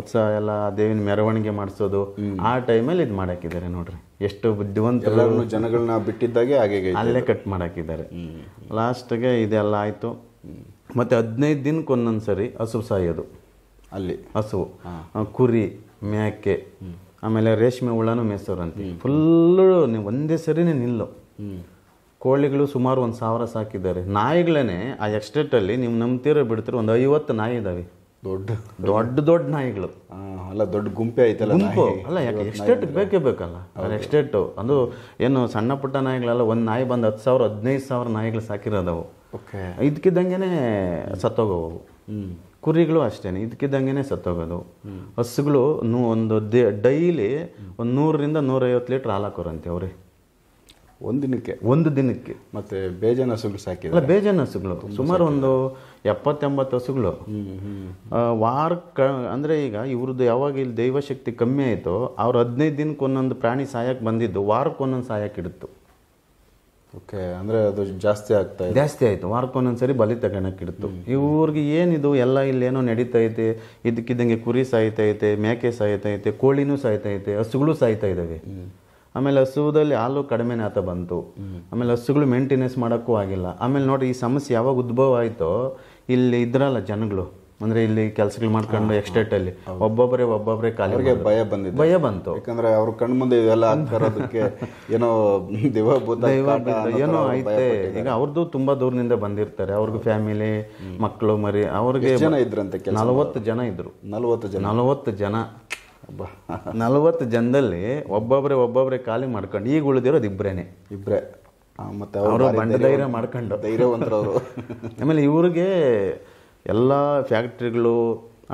ಉತ್ಸಾಹ ಎಲ್ಲ ದೇವಿನ ಮೆರವಣಿಗೆ ಮಾಡಿಸೋದು. ಆ ಟೈಮಲ್ಲಿ ಇದು ಮಾಡಾಕಿದ್ದಾರೆ ನೋಡ್ರಿ, ಎಷ್ಟು ಬುದ್ಧಿವಂತರು ಜನಗಳನ್ನ ಬಿಟ್ಟಿದ್ದಾಗೆ ಹಾಗೆ ಅಲ್ಲೇ ಕಟ್ ಮಾಡಾಕಿದ್ದಾರೆ. ಲಾಸ್ಟ್ಗೆ ಇದೆಲ್ಲ ಆಯಿತು. ಮತ್ತು ಹದಿನೈದು ದಿನಕ್ಕೆ ಒಂದೊಂದು ಸರಿ ಹಸು ಸಾಯೋದು ಅಲ್ಲಿ. ಹಸು, ಕುರಿ, ಮೇಕೆ, ಆಮೇಲೆ ರೇಷ್ಮೆ ಹುಳನೂ ಮೇಸೋರಂತೆ ಫುಲ್ಲು ನೀವು ಒಂದೇ ಸರಿನೇ ನಿಲ್ಲು. ಕೋಳಿಗಳು ಸುಮಾರು ಒಂದು ಸಾವಿರ ಸಾಕಿದ್ದಾರೆ. ನಾಯಿಗಳೇ ಆ ಎಕ್ಸ್ಟೇಟಲ್ಲಿ ನೀವು ನಂಬ್ತೀರೋ ಬಿಡ್ತೀರೋ ಒಂದು ಐವತ್ತು ನಾಯಿ ಇದ್ದಾವೆ. ದೊಡ್ಡ ದೊಡ್ಡ ದೊಡ್ಡ ನಾಯಿಗಳು ಅಲ್ಲ, ದೊಡ್ಡ ಗುಂಪೆ ಐತಲ್ಲ ಗುಂಪು ಅಲ್ಲ. ಯಾಕೆ ಎಕ್ಸ್ಟೇಟ್ ಬೇಕೇ ಬೇಕಲ್ಲ ಎಕ್ಸ್ಟೇಟು. ಅದು ಏನು ಸಣ್ಣ ಪುಟ್ಟ ನಾಯಿಗಳಲ್ಲ, ಒಂದು ನಾಯಿ ಬಂದು ಹತ್ತು ಸಾವಿರ ಹದಿನೈದು ಸಾವಿರ ನಾಯಿಗಳು ಸಾಕಿರೋದವು. ಓಕೆ, ಇದಕ್ಕಿದ್ದಂಗೆ ಸತ್ತೋಗೋವು. ಕುರಿಗಳು ಅಷ್ಟೇನೆ ಇದಕ್ಕಿದ್ದಂಗೆ ಸತ್ತೋಗೋದು. ಹಸುಗಳು ನೂ ಒಂದು ಡೈಲಿ ಒಂದು ನೂರರಿಂದ ನೂರೈವತ್ತು ಲೀಟ್ರ್ ಹಾಲು ಹಾಕೋರಂತೆ ಅವ್ರಿ, ಒಂದು ದಿನಕ್ಕೆ ಒಂದು ದಿನಕ್ಕೆ ಮತ್ತೆ ಬೇಜಾನ ಹಸುಗಳು ಸಾಕಿದ್ರೆ ಬೇಜಾನ ಹಸುಗಳು ಸುಮಾರು ಒಂದು ಎಪ್ಪತ್ತೆಂಬತ್ತು ಹಸುಗಳು ವಾರ ಕ ಅಂದರೆ ಈಗ ಇವ್ರದ್ದು ಯಾವಾಗ ಇಲ್ಲಿ ದೈವಶಕ್ತಿ ಕಮ್ಮಿ ಆಯಿತು, ಅವ್ರು ಹದಿನೈದು ದಿನಕ್ಕೆ ಒಂದೊಂದು ಪ್ರಾಣಿ ಸಾಯಕ್ಕೆ ಬಂದಿದ್ದು ವಾರಕ್ಕೊಂದೊಂದು ಸಾಯಕ್ಕಿಡ್ತು. ಓಕೆ, ಅಂದರೆ ಅದು ಜಾಸ್ತಿ ಆಗ್ತಾ ಜಾಸ್ತಿ ಆಯಿತು. ವಾರಕ್ಕೊಂದೊಂದು ಸರಿ ಬಲಿ ತಗೋಣಕ್ಕಿಡ್ತು. ಇವ್ರಿಗೆ ಏನಿದು ಎಲ್ಲ ಇಲ್ಲೇನೋ ನಡೀತೈತೆ, ಇದಕ್ಕಿದ್ದಂಗೆ ಕುರಿ ಸಾಯ್ತೈತೆ, ಮೇಕೆ ಸಾಯ್ತೈತೆ, ಕೋಳಿನೂ ಸಾಯ್ತೈತೆ, ಹಸುಗಳು ಸಾಯ್ತಾ ಇದ್ದಾವೆ. ಆಮೇಲೆ ಹಸುವುದಲ್ಲಿ ಹಾಲು ಕಡಿಮೆನೇ ಆತ ಬಂತು. ಆಮೇಲೆ ಹಸುಗಳು ಮೇಂಟೆನೆನ್ಸ್ ಮಾಡೋಕ್ಕೂ ಆಗಿಲ್ಲ. ಆಮೇಲೆ ನೋಡಿ ಈ ಸಮಸ್ಯೆ ಯಾವಾಗ ಉದ್ಭವ ಆಯಿತೋ, ಇಲ್ಲಿ ಇದ್ರಲ್ಲ ಜನಗಳು ಅಂದರೆ ಇಲ್ಲಿ ಕೆಲಸಗಳು ಮಾಡ್ಕೊಂಡು ಎಕ್ಸ್ಟೇಟಲ್ಲಿ ಒಬ್ಬೊಬ್ಬರೇ ಒಬ್ಬೊಬ್ಬರೇ ಕಾಲಿಗೆ ಭಯ ಬಂದಿದೆ, ಭಯ ಬಂತು. ಯಾಕಂದರೆ ಅವ್ರ ಕಣ್ಣು ಮುಂದೆ ಇವೆಲ್ಲ ಆಗ್ತಿರೋದಕ್ಕೆ ಏನೋ ದಿವ ಏನೋ ಐತೆ. ಈಗ ಅವ್ರದ್ದು ತುಂಬ ದೂರದಿಂದ ಬಂದಿರ್ತಾರೆ, ಅವ್ರಿಗೆ ಫ್ಯಾಮಿಲಿ ಮಕ್ಕಳು ಮರಿ. ಅವ್ರಿಗೆ ಜನ ಇದ್ರಂತೆ ನಲವತ್ತು ಜನ ಇದ್ರು ನಲವತ್ತು ಜನ ನಲವತ್ತು ಜನ ನಲವತ್ತು ಜನದಲ್ಲಿ ಒಬ್ಬೊಬ್ಬರೇ ಒಬ್ಬೊಬ್ಬರೇ ಖಾಲಿ ಮಾಡ್ಕೊಂಡು ಈಗ ಉಳಿದಿರೋದು ಇಬ್ಬರೇನೆ ಇಬ್ಬರೇ. ಮತ್ತು ಅವರು ಬಂಡ ಧೈರ್ಯ ಮಾಡ್ಕೊಂಡು ಧೈರ್ಯವಂತರವರು. ಆಮೇಲೆ ಇವ್ರಿಗೆ ಎಲ್ಲ ಫ್ಯಾಕ್ಟ್ರಿಗಳು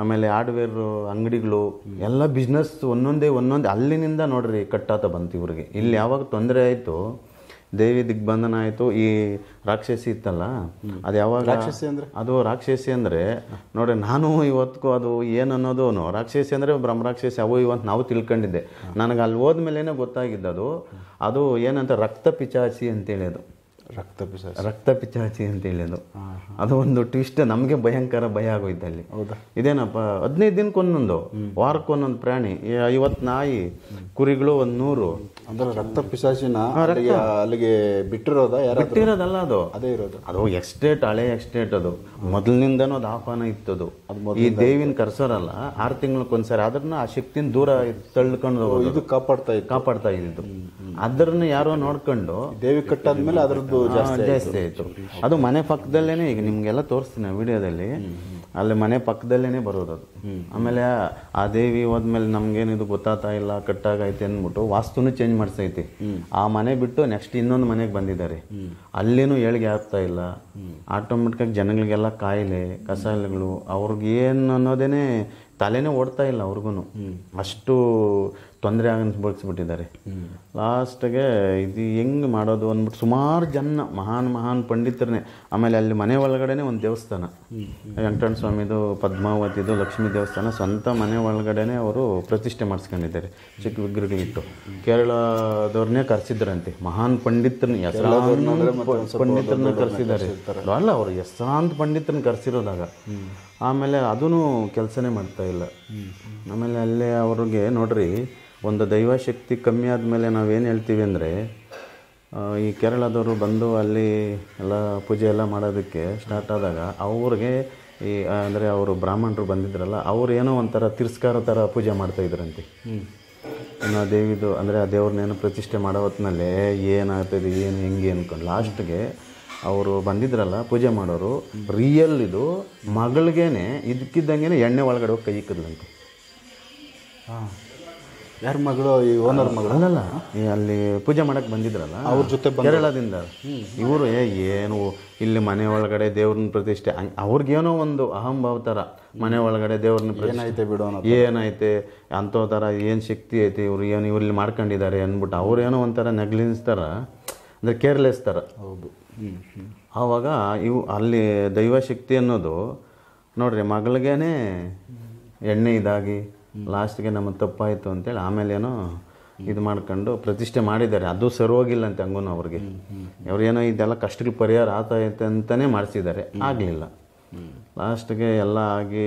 ಆಮೇಲೆ ಹಾರ್ಡ್ವೇರ್ ಅಂಗಡಿಗಳು ಎಲ್ಲ ಬಿಸ್ನೆಸ್ ಒಂದೊಂದೇ ಒಂದೊಂದು ಅಲ್ಲಿನಿಂದ ನೋಡ್ರಿ ಕಟ್ಟಾತ ಬಂತು ಇವ್ರಿಗೆ. ಇಲ್ಲಿ ಯಾವಾಗ ತೊಂದರೆ ಆಯಿತು, ದೇವಿ ದಿಗ್ಬಂಧನ ಆಯಿತು, ಈ ರಾಕ್ಷಸಿ ಇತ್ತಲ್ಲ ಅದು ಯಾವಾಗ ರಾಕ್ಷಸಿ ಅಂದರೆ ಅದು ರಾಕ್ಷಸಿ ಅಂದರೆ ನೋಡಿ ನಾನು ಇವತ್ತಿಗೂ ಅದು ಏನು ಅನ್ನೋದು ರಾಕ್ಷಸಿ ಅಂದರೆ ಬ್ರಹ್ಮರಾಕ್ಷಸಿ ಅವು ಇವು ಅಂತ ನಾವು ತಿಳ್ಕೊಂಡಿದ್ದೆ. ನನಗೆ ಅಲ್ಲಿ ಹೋದ್ಮೇಲೆ ಗೊತ್ತಾಗಿದ್ದದು ಅದು ಏನಂತ ರಕ್ತಪಿಶಾಚಿ ಅಂತೇಳಿ. ಅದು ರಕ್ತಪಿಶಾಚಿ ರಕ್ತಪಿಶಾಚಿ ಅಂತೇಳಿ ಅದು ಅದು ಒಂದು ಟ್ವಿಸ್ಟ್. ನಮಗೆ ಭಯಂಕರ ಭಯ ಆಗೋಯ್ತು ಅಲ್ಲಿ. ಇದೇನಪ್ಪ ಹದಿನೈದು ದಿನಕ್ಕೆ ಒಂದೊಂದು ವಾರಕ್ಕೊಂದೊಂದು ಪ್ರಾಣಿ, ಐವತ್ತು ನಾಯಿ, ಕುರಿಗಳು ಒಂದು ನೂರು. ಅಂದ್ರೆ ರಕ್ತಪಿಶಾಚಿನ ಅಲ್ಲಿಗೆ ಬಿಟ್ಟಿರೋದ ಬಿಟ್ಟಿರೋದಲ್ಲ, ಅದು ಅದೇ ಇರೋದು. ಅದು ಎಕ್ಸ್ಟೇಟ್, ಹಳೆ ಎಕ್ಸ್ಟೇಟ್ ಅದು. ಮೊದಲಿನಿಂದನೂ ಅದು ಆಹ್ವಾನ ಇತ್ತದು. ಈ ದೇವಿನ ಕರ್ಸೋರಲ್ಲ ಆರು ತಿಂಗಳಕ್ಕೊಂದ್ಸರಿ ಅದನ್ನ ಆ ಶಕ್ತಿನ ದೂರ ತಳ್ಕೊಂಡು ಇದು ಕಾಪಾಡ್ತಾ ಕಾಪಾಡ್ತಾ ಇದ್ದು. ಅದನ್ನ ಯಾರೋ ನೋಡ್ಕೊಂಡು ದೇವಿ ಕಟ್ಟಾದ್ಮೇಲೆ ಅದ್ರದ್ದು ಜಾಸ್ತಿ ಆಯಿತು. ಅದು ಮನೆ ಪಕ್ಕದಲ್ಲೇನೆ, ಈಗ ನಿಮಗೆಲ್ಲ ತೋರಿಸ್ತೀನಿ ವಿಡಿಯೋದಲ್ಲಿ, ಅಲ್ಲಿ ಮನೆ ಪಕ್ಕದಲ್ಲೇನೆ ಬರೋದು ಅದು. ಆಮೇಲೆ ಆ ದೇವಿ ಹೋದ್ಮೇಲೆ ನಮ್ಗೇನಿದು ಗೊತ್ತಾಗ್ತಾ ಇಲ್ಲ, ಕಟ್ಟಾಗೈತೆ ಅಂದ್ಬಿಟ್ಟು ವಾಸ್ತುನು ಚೇಂಜ್ ಮಾಡಿಸೈತಿ. ಆ ಮನೆ ಬಿಟ್ಟು ನೆಕ್ಸ್ಟ್ ಇನ್ನೊಂದು ಮನೆಗೆ ಬಂದಿದ್ದಾರೆ, ಅಲ್ಲಿನೂ ಏಳಿಗೆ ಆಗ್ತಾ ಇಲ್ಲ. ಆಟೋಮೆಟಿಕ್ಕಾಗಿ ಜನಗಳಿಗೆಲ್ಲ ಕಾಯಿಲೆ ಕಸಾಯಿಲೆಗಳು, ಅವ್ರಿಗೇನು ಅನ್ನೋದೇನೆ ತಲೆನೇ ಓಡ್ತಾ ಇಲ್ಲ ಅವ್ರಿಗೂ, ಅಷ್ಟು ತೊಂದರೆ ಅನುಭವಿಸ್ಬಿಟ್ಟಿದ್ದಾರೆ. ಲಾಸ್ಟ್ಗೆ ಇದು ಹೆಂಗೆ ಮಾಡೋದು ಅಂದ್ಬಿಟ್ಟು ಸುಮಾರು ಜನ ಮಹಾನ್ ಮಹಾನ್ ಪಂಡಿತರನ್ನೇ. ಆಮೇಲೆ ಅಲ್ಲಿ ಮನೆ ಒಳಗಡೆನೆ ಒಂದು ದೇವಸ್ಥಾನ, ವೆಂಕಟರಮಣ ಸ್ವಾಮಿದು ಪದ್ಮಾವತಿದು ಲಕ್ಷ್ಮೀ ದೇವಸ್ಥಾನ ಸ್ವಂತ ಮನೆ ಒಳಗಡೆನೆ ಅವರು ಪ್ರತಿಷ್ಠೆ ಮಾಡಿಸ್ಕೊಂಡಿದ್ದಾರೆ. ಚಿಕ್ಕ ವಿಗ್ರಹಗಳಿಟ್ಟು ಕೇರಳದವ್ರನ್ನೇ ಕರೆಸಿದ್ರಂತೆ, ಮಹಾನ್ ಪಂಡಿತರನ್ನ ಹೆಸರಾಂತ ಪಂಡಿತರನ್ನ ಕರೆಸಿದ್ದಾರೆ ಅಲ್ಲ, ಅವರು ಹೆಸರಾಂತ ಪಂಡಿತರನ್ನ ಕರೆಸಿರೋದಾಗ. ಆಮೇಲೆ ಅದೂ ಕೆಲಸನೇ ಮಾಡ್ತಾ ಇಲ್ಲ. ಆಮೇಲೆ ಅಲ್ಲೇ ಅವ್ರಿಗೆ ನೋಡ್ರಿ ಒಂದು ದೈವಶಕ್ತಿ ಕಮ್ಮಿ ಆದಮೇಲೆ ನಾವೇನು ಹೇಳ್ತೀವಿ ಅಂದರೆ, ಈ ಕೇರಳದವರು ಬಂದು ಅಲ್ಲಿ ಎಲ್ಲ ಪೂಜೆ ಎಲ್ಲ ಮಾಡೋದಕ್ಕೆ ಸ್ಟಾರ್ಟ್ ಆದಾಗ ಅವ್ರಿಗೆ ಈ ಅಂದರೆ ಅವರು ಬ್ರಾಹ್ಮಣರು ಬಂದಿದ್ರಲ್ಲ, ಅವ್ರು ಏನೋ ಒಂಥರ ತಿರಸ್ಕಾರ ಥರ ಪೂಜೆ ಮಾಡ್ತಾಯಿದ್ರಂತೆ. ಇನ್ನು ದೇವಿದು ಅಂದರೆ ಆ ದೇವ್ರನ್ನೇನು ಪ್ರತಿಷ್ಠೆ ಮಾಡೋ ಹೊತ್ತಿನಲ್ಲೇ ಏನಾಗ್ತದೆ ಏನು ಹೆಂಗೆ ಅಂದ್ಕೊಂಡು ಲಾಸ್ಟ್ಗೆ ಅವರು ಬಂದಿದ್ರಲ್ಲ ಪೂಜೆ ಮಾಡೋರು, ರಿಯಲ್ ಇದು ಮಗಳಿಗೇನೆ ಇದಕ್ಕಿದ್ದಂಗೆ ಎಣ್ಣೆ ಒಳಗಡೆ ಹೋಗಿ ಕೈ ಇಕ್ಕದಂತೆ. ಹಾಂ, ಯಾರ ಮಗಳು? ಈ ಓನರ್ ಮಗಳು ಅಲ್ಲಲ್ಲ, ಅಲ್ಲಿ ಪೂಜೆ ಮಾಡಕ್ಕೆ ಬಂದಿದ್ರಲ್ಲ ಅವ್ರ ಜೊತೆ ಕೇರಳದಿಂದ ಇವರು. ಏ ಏನು ಇಲ್ಲಿ ಮನೆ ಒಳಗಡೆ ದೇವ್ರನ್ನ ಪ್ರತಿಷ್ಠೆ, ಅವ್ರಿಗೇನೋ ಒಂದು ಅಹಂಭಾವ ಥರ ಮನೆ ಒಳಗಡೆ ದೇವ್ರನ್ನ ಪ್ರತಿಷ್ಠೆ ಬಿಡೋ ಏನೈತೆ ಅಂಥೋ ಥರ ಏನು ಶಕ್ತಿ ಐತೆ ಇವ್ರು ಏನು ಇವ್ರಲ್ಲಿ ಮಾಡ್ಕೊಂಡಿದ್ದಾರೆ ಅಂದ್ಬಿಟ್ಟು ಅವ್ರೇನೋ ಒಂಥರ ನೆಗ್ಲಿನ್ಸ್ ಥರ ಅಂದರೆ ಕೇರ್ಲೆಸ್ ಥರ. ಹೌದು. ಆವಾಗ ಇವು ಅಲ್ಲಿ ದೈವಶಕ್ತಿ ಅನ್ನೋದು ನೋಡ್ರಿ ಮಗಳಿಗೇನೆ ಎಣ್ಣೆ ಇದಾಗಿ ಲಾಸ್ಟ್ಗೆ ನಮಗೆ ತಪ್ಪಾಯಿತು ಅಂತೇಳಿ ಆಮೇಲೆ ಏನೋ ಇದು ಮಾಡ್ಕೊಂಡು ಪ್ರತಿಷ್ಠೆ ಮಾಡಿದ್ದಾರೆ. ಅದು ಸರಿ ಹೋಗಿಲ್ಲ ಅಂತ ಹಂಗೂ ಅವ್ರಿಗೆ ಅವ್ರೇನೋ ಇದೆಲ್ಲ ಕಷ್ಟಕ್ಕೆ ಪರಿಹಾರ ಆತಾಯಿತು ಅಂತಲೇ ಮಾಡಿಸಿದ್ದಾರೆ, ಆಗಲಿಲ್ಲ. ಲಾಸ್ಟ್ಗೆ ಎಲ್ಲ ಆಗಿ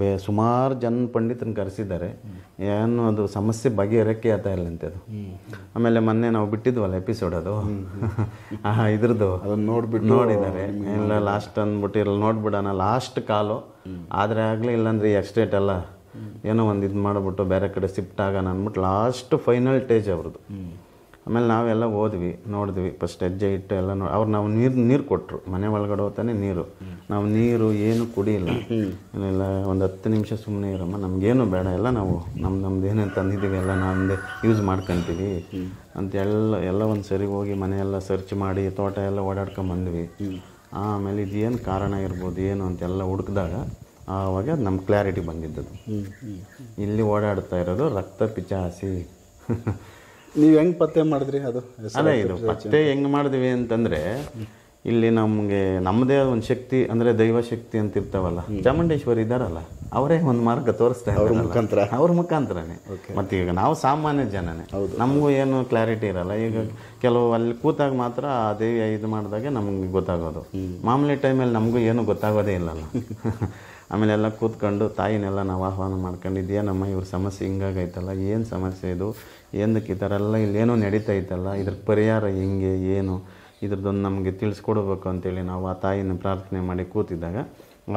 ಬೇ ಸುಮಾರು ಜನ ಪಂಡಿತರನ್ನ ಕರೆಸಿದ್ದಾರೆ, ಏನು ಅದು ಸಮಸ್ಯೆ ಬಗೆಹರಕ್ಕೆ ಆತ ಇಲ್ಲ ಅಂತೆ ಅದು. ಆಮೇಲೆ ಮೊನ್ನೆ ನಾವು ಬಿಟ್ಟಿದ್ವಲ್ಲ ಎಪಿಸೋಡ್, ಅದು ಇದ್ರದ್ದು ಅದನ್ನು ನೋಡ್ಬಿಟ್ಟು ನೋಡಿದ್ದಾರೆ. ಇಲ್ಲ ಲಾಸ್ಟ್ ಅಂದ್ಬಿಟ್ಟು ಇಲ್ಲ ನೋಡ್ಬಿಡೋಣ, ಲಾಸ್ಟ್ ಕಾಲು ಆದರೆ ಆಗಲಿ ಇಲ್ಲಾಂದ್ರೆ ಎಕ್ಸ್ಟ್ರೇಟ್ ಎಲ್ಲ ಏನೋ ಒಂದು ಇದು ಮಾಡಿಬಿಟ್ಟು ಬೇರೆ ಕಡೆ ಶಿಫ್ಟ್ ಆಗೋಣ ಅಂದ್ಬಿಟ್ಟು ಲಾಸ್ಟ್ ಫೈನಲ್ ಟೇಜ್ ಅವ್ರದ್ದು. ಆಮೇಲೆ ನಾವೆಲ್ಲ ಹೋದ್ವಿ, ನೋಡಿದ್ವಿ, ಫಸ್ಟ್ ಹೆಜ್ಜೆ ಇಟ್ಟು ಎಲ್ಲ ನೋಡಿ ಅವ್ರು. ನಾವು ನೀರು ನೀರು ಕೊಟ್ಟರು, ಮನೆ ಒಳಗಡೆ ಹೋಗ್ತಾನೆ ನೀರು. ನಾವು ನೀರು ಏನು ಕುಡಿಯಿಲ್ಲ, ಏನೆಲ್ಲ ಒಂದು ಹತ್ತು ನಿಮಿಷ ಸುಮ್ಮನೆ ಇರಮ್ಮ, ನಮಗೇನು ಬೇಡ, ಎಲ್ಲ ನಾವು ನಮ್ಮ ನಮ್ದು ಏನೇನು ತಂದಿದ್ದೀವಿ ಎಲ್ಲ ನಮ್ಮದೇ ಯೂಸ್ ಮಾಡ್ಕೊತೀವಿ ಅಂತ ಎಲ್ಲ ಎಲ್ಲ ಒಂದು ಸರಿ ಹೋಗಿ ಮನೆಯೆಲ್ಲ ಸರ್ಚ್ ಮಾಡಿ ತೋಟ ಎಲ್ಲ ಓಡಾಡ್ಕೊಂಬಂದ್ವಿ. ಆಮೇಲೆ ಇದೇನು ಕಾರಣ ಇರ್ಬೋದು ಏನು ಅಂತೆಲ್ಲ ಹುಡುಕಿದಾಗ ಆವಾಗ ಅದು ನಮ್ಮ ಕ್ಲಾರಿಟಿ ಬಂದಿದ್ದದು. ಇಲ್ಲಿ ಓಡಾಡ್ತಾ ಇರೋದು ರಕ್ತಪಿಶಾಚಿ. ನೀವು ಹೆಂಗೆ ಪತ್ತೆ ಮಾಡಿದ್ರಿ ಅದು? ಅದೇ ಇದು ಪತ್ತೆ ಹೆಂಗೆ ಮಾಡಿದ್ವಿ ಅಂತಂದರೆ, ಇಲ್ಲಿ ನಮಗೆ ನಮ್ಮದೇ ಒಂದು ಶಕ್ತಿ ಅಂದರೆ ದೈವಶಕ್ತಿ ಅಂತ ಇರ್ತಾವಲ್ಲ, ಚಾಮುಂಡೇಶ್ವರಿ ಇದ್ದಾರಲ್ಲ ಅವರೇ ಒಂದು ಮಾರ್ಗ ತೋರಿಸ್ತಾ ಇದ್ದಾರೆ ಮುಖಾಂತರ, ಅವ್ರ ಮುಖಾಂತರನೇ. ಮತ್ತು ಈಗ ನಾವು ಸಾಮಾನ್ಯ ಜನನೇ, ನಮಗೂ ಏನು ಕ್ಲಾರಿಟಿ ಇರಲ್ಲ. ಈಗ ಕೆಲವು ಅಲ್ಲಿ ಕೂತಾಗ ಮಾತ್ರ ಆ ದೇವಿ ಇದು ಮಾಡಿದಾಗೆ ನಮಗೆ ಗೊತ್ತಾಗೋದು, ಮಾಮೂಲಿ ಟೈಮಲ್ಲಿ ನಮಗೂ ಏನು ಗೊತ್ತಾಗೋದೇ ಇಲ್ಲಲ್ಲ. ಆಮೇಲೆ ಎಲ್ಲ ಕೂತ್ಕೊಂಡು ತಾಯಿನೆಲ್ಲ ನಾವು ಆಹ್ವಾನ ಮಾಡ್ಕೊಂಡು, ಇದೇನಮ್ಮ ಇವ್ರ ಸಮಸ್ಯೆ ಹಿಂಗಾಗೈತಲ್ಲ, ಏನು ಸಮಸ್ಯೆ ಇದು, ಏನಕ್ಕೆ ಈ ಥರ ಎಲ್ಲ ಇಲ್ಲೇನೋ ನಡೀತೈತಲ್ಲ, ಇದ್ರ ಪರಿಹಾರ ಹೆಂಗೆ ಏನು ಇದ್ರದ್ದೊಂದು ನಮಗೆ ತಿಳಿಸ್ಕೊಡ್ಬೇಕು ಅಂತೇಳಿ ನಾವು ಆ ತಾಯಿನ ಪ್ರಾರ್ಥನೆ ಮಾಡಿ ಕೂತಿದ್ದಾಗ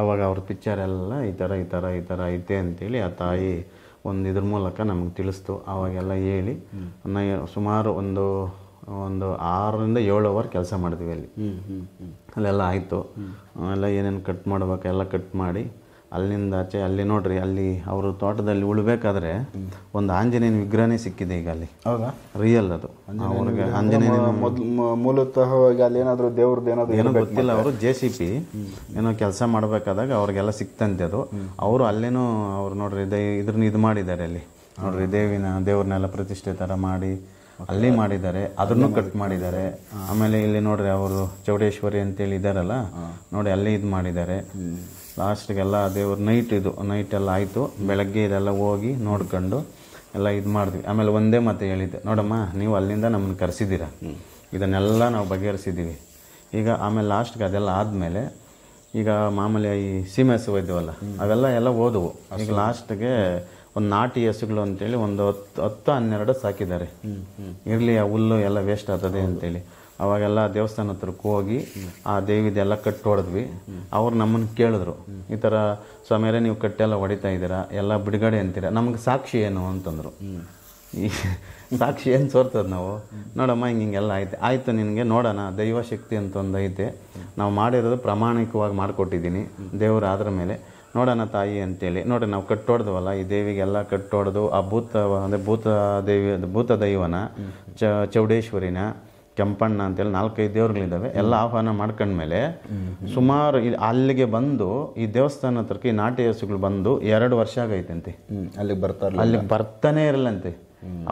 ಆವಾಗ ಅವ್ರ ಪಿಕ್ಚರೆಲ್ಲ ಈ ಥರ ಈ ಥರ ಈ ಥರ ಐತೆ ಅಂತೇಳಿ ಆ ತಾಯಿ ಒಂದು ಇದ್ರ ಮೂಲಕ ನಮಗೆ ತಿಳಿಸ್ತು. ಆವಾಗೆಲ್ಲ ಹೇಳಿ ನ ಸುಮಾರು ಒಂದು ಒಂದು ಆರರಿಂದ ಏಳು ಅವರ್ ಕೆಲಸ ಮಾಡಿದ್ವಿ ಅಲ್ಲಿ. ಅಲ್ಲೆಲ್ಲ ಆಯಿತು, ಎಲ್ಲ ಏನೇನು ಕಟ್ ಮಾಡ್ಬೇಕು ಎಲ್ಲ ಕಟ್ ಮಾಡಿ ಅಲ್ಲಿಂದ ಆಚೆ ಅಲ್ಲಿ ನೋಡ್ರಿ, ಅಲ್ಲಿ ಅವರು ತೋಟದಲ್ಲಿ ಉಳ್ಬೇಕಾದ್ರೆ ಒಂದು ಆಂಜನೇಯನ ವಿಗ್ರಹನೇ ಸಿಕ್ಕಿದೆ ಈಗ ಅಲ್ಲಿ. ಹೌದಾ? ರಿಯಲ್ ಅದು. ಅವ್ರಿಗೆ ಆಂಜನೇಯ ಮೂಲತಃ ಈಗ ಅಲ್ಲಿ ಏನಾದರೂ ದೇವ್ರದ್ದು ಏನಾದರೂ ಏನೋ ಗೊತ್ತಿಲ್ಲ, ಅವರು ಜೆ ಸಿ ಪಿ ಏನೋ ಕೆಲಸ ಮಾಡಬೇಕಾದಾಗ ಅವ್ರಿಗೆಲ್ಲ ಸಿಕ್ತಂತೆ ಅದು. ಅವರು ಅಲ್ಲೇನೋ ಅವ್ರು ನೋಡ್ರಿ ದೇ ಇದ್ರನ್ನ ಇದು ಮಾಡಿದ್ದಾರೆ ಅಲ್ಲಿ ನೋಡ್ರಿ, ದೇವಿನ ದೇವ್ರನ್ನೆಲ್ಲ ಪ್ರತಿಷ್ಠೆ ಥರ ಮಾಡಿ ಅಲ್ಲಿ ಮಾಡಿದ್ದಾರೆ, ಅದನ್ನು ಕಟ್ ಮಾಡಿದ್ದಾರೆ. ಆಮೇಲೆ ಇಲ್ಲಿ ನೋಡ್ರಿ ಅವರು ಚೌಡೇಶ್ವರಿ ಅಂತೇಳಿ ಇದ್ದಾರಲ್ಲ ನೋಡಿ, ಅಲ್ಲಿ ಇದು ಮಾಡಿದ್ದಾರೆ. ಲಾಸ್ಟ್ಗೆಲ್ಲ ದೇವ್ರ ನೈಟ್ ಇದು ನೈಟ್ ಎಲ್ಲ ಆಯಿತು. ಬೆಳಗ್ಗೆ ಇದೆಲ್ಲ ಹೋಗಿ ನೋಡ್ಕೊಂಡು ಎಲ್ಲ ಇದು ಮಾಡಿದ್ವಿ. ಆಮೇಲೆ ಒಂದೇ ಮಾತು ಹೇಳಿದ್ದೆ, ನೋಡಮ್ಮ ನೀವು ಅಲ್ಲಿಂದ ನಮ್ಮನ್ನು ಕರೆಸಿದ್ದೀರ, ಇದನ್ನೆಲ್ಲ ನಾವು ಬಗೆಹರಿಸಿದ್ದೀವಿ ಈಗ. ಆಮೇಲೆ ಲಾಸ್ಟ್ಗೆ ಅದೆಲ್ಲ ಆದಮೇಲೆ ಈಗ ಮಾಮೂಲಿ ಈ ಸೀಮೆ ಹಸು ಇದ್ದವಲ್ಲ ಅವೆಲ್ಲ ಎಲ್ಲ ಓದುವು. ಈಗ ಲಾಸ್ಟ್ಗೆ ಒಂದು ನಾಟಿ ಹಸುಗಳು ಅಂತೇಳಿ ಒಂದು ಹತ್ತು ಹತ್ತು ಹನ್ನೆರಡು ಸಾಕಿದ್ದಾರೆ, ಇರಲಿ ಆ ಹುಲ್ಲು ಎಲ್ಲ ವೇಸ್ಟ್ ಆಗ್ತದೆ ಅಂತೇಳಿ. ಅವಾಗೆಲ್ಲ ದೇವಸ್ಥಾನ ಹತ್ರಕ್ಕೆ ಹೋಗಿ ಆ ದೇವಿದೆಲ್ಲ ಕಟ್ಟು ಹೊಡೆದ್ವಿ. ಅವ್ರು ನಮ್ಮನ್ನು ಕೇಳಿದ್ರು, ಈ ಥರ ಸ್ವಾಮಿಯರೇ ನೀವು ಕಟ್ಟೆಲ್ಲ ಹೊಡಿತಾ ಇದ್ದೀರಾ, ಎಲ್ಲ ಬಿಡುಗಡೆ ಅಂತೀರಾ, ನಮ್ಗೆ ಸಾಕ್ಷಿ ಏನು ಅಂತಂದರು. ಈ ಸಾಕ್ಷಿ ಏನು ಸೋರ್ತದೆ ನಾವು, ನೋಡಮ್ಮ ಹಿಂಗೆ ಹಿಂಗೆಲ್ಲ ಐತೆ. ಆಯಿತು ನಿನಗೆ ನೋಡೋಣ, ದೈವಶಕ್ತಿ ಅಂತ ಒಂದು ಐತೆ, ನಾವು ಮಾಡಿರೋದು ಪ್ರಾಮಾಣಿಕವಾಗಿ ಮಾಡಿಕೊಟ್ಟಿದ್ದೀನಿ ದೇವರು, ಅದರ ಮೇಲೆ ನೋಡೋಣ ತಾಯಿ ಅಂತೇಳಿ. ನೋಡ್ರಿ ನಾವು ಕಟ್ಟೋಡ್ದವಲ್ಲ ಈ ದೇವಿಗೆಲ್ಲ ಕಟ್ಟೋಡ್ದು ಆ ಭೂತ ಅಂದರೆ ಭೂತ ದೇವಿ ಭೂತ ದೈವನ ಚ ಚೌಡೇಶ್ವರಿನ ಕೆಂಪಣ್ಣ ಅಂತೇಳಿ ನಾಲ್ಕೈದು ದೇವ್ರುಗಳಿದ್ದಾವೆ. ಎಲ್ಲ ಆಹ್ವಾನ ಮಾಡ್ಕೊಂಡ್ಮೇಲೆ ಸುಮಾರು ಅಲ್ಲಿಗೆ ಬಂದು ಈ ದೇವಸ್ಥಾನ ಹತ್ರಕ್ಕೆ ಈ ನಾಟಿ ಹಸುಗಳು ಬಂದು ಎರಡು ವರ್ಷ ಆಗೈತಂತೆ. ಅಲ್ಲಿಗೆ ಬರ್ತಾರಲ್ಲ, ಅಲ್ಲಿಗೆ ಬರ್ತಾನೆ ಇರಲ್ಲಂತೆ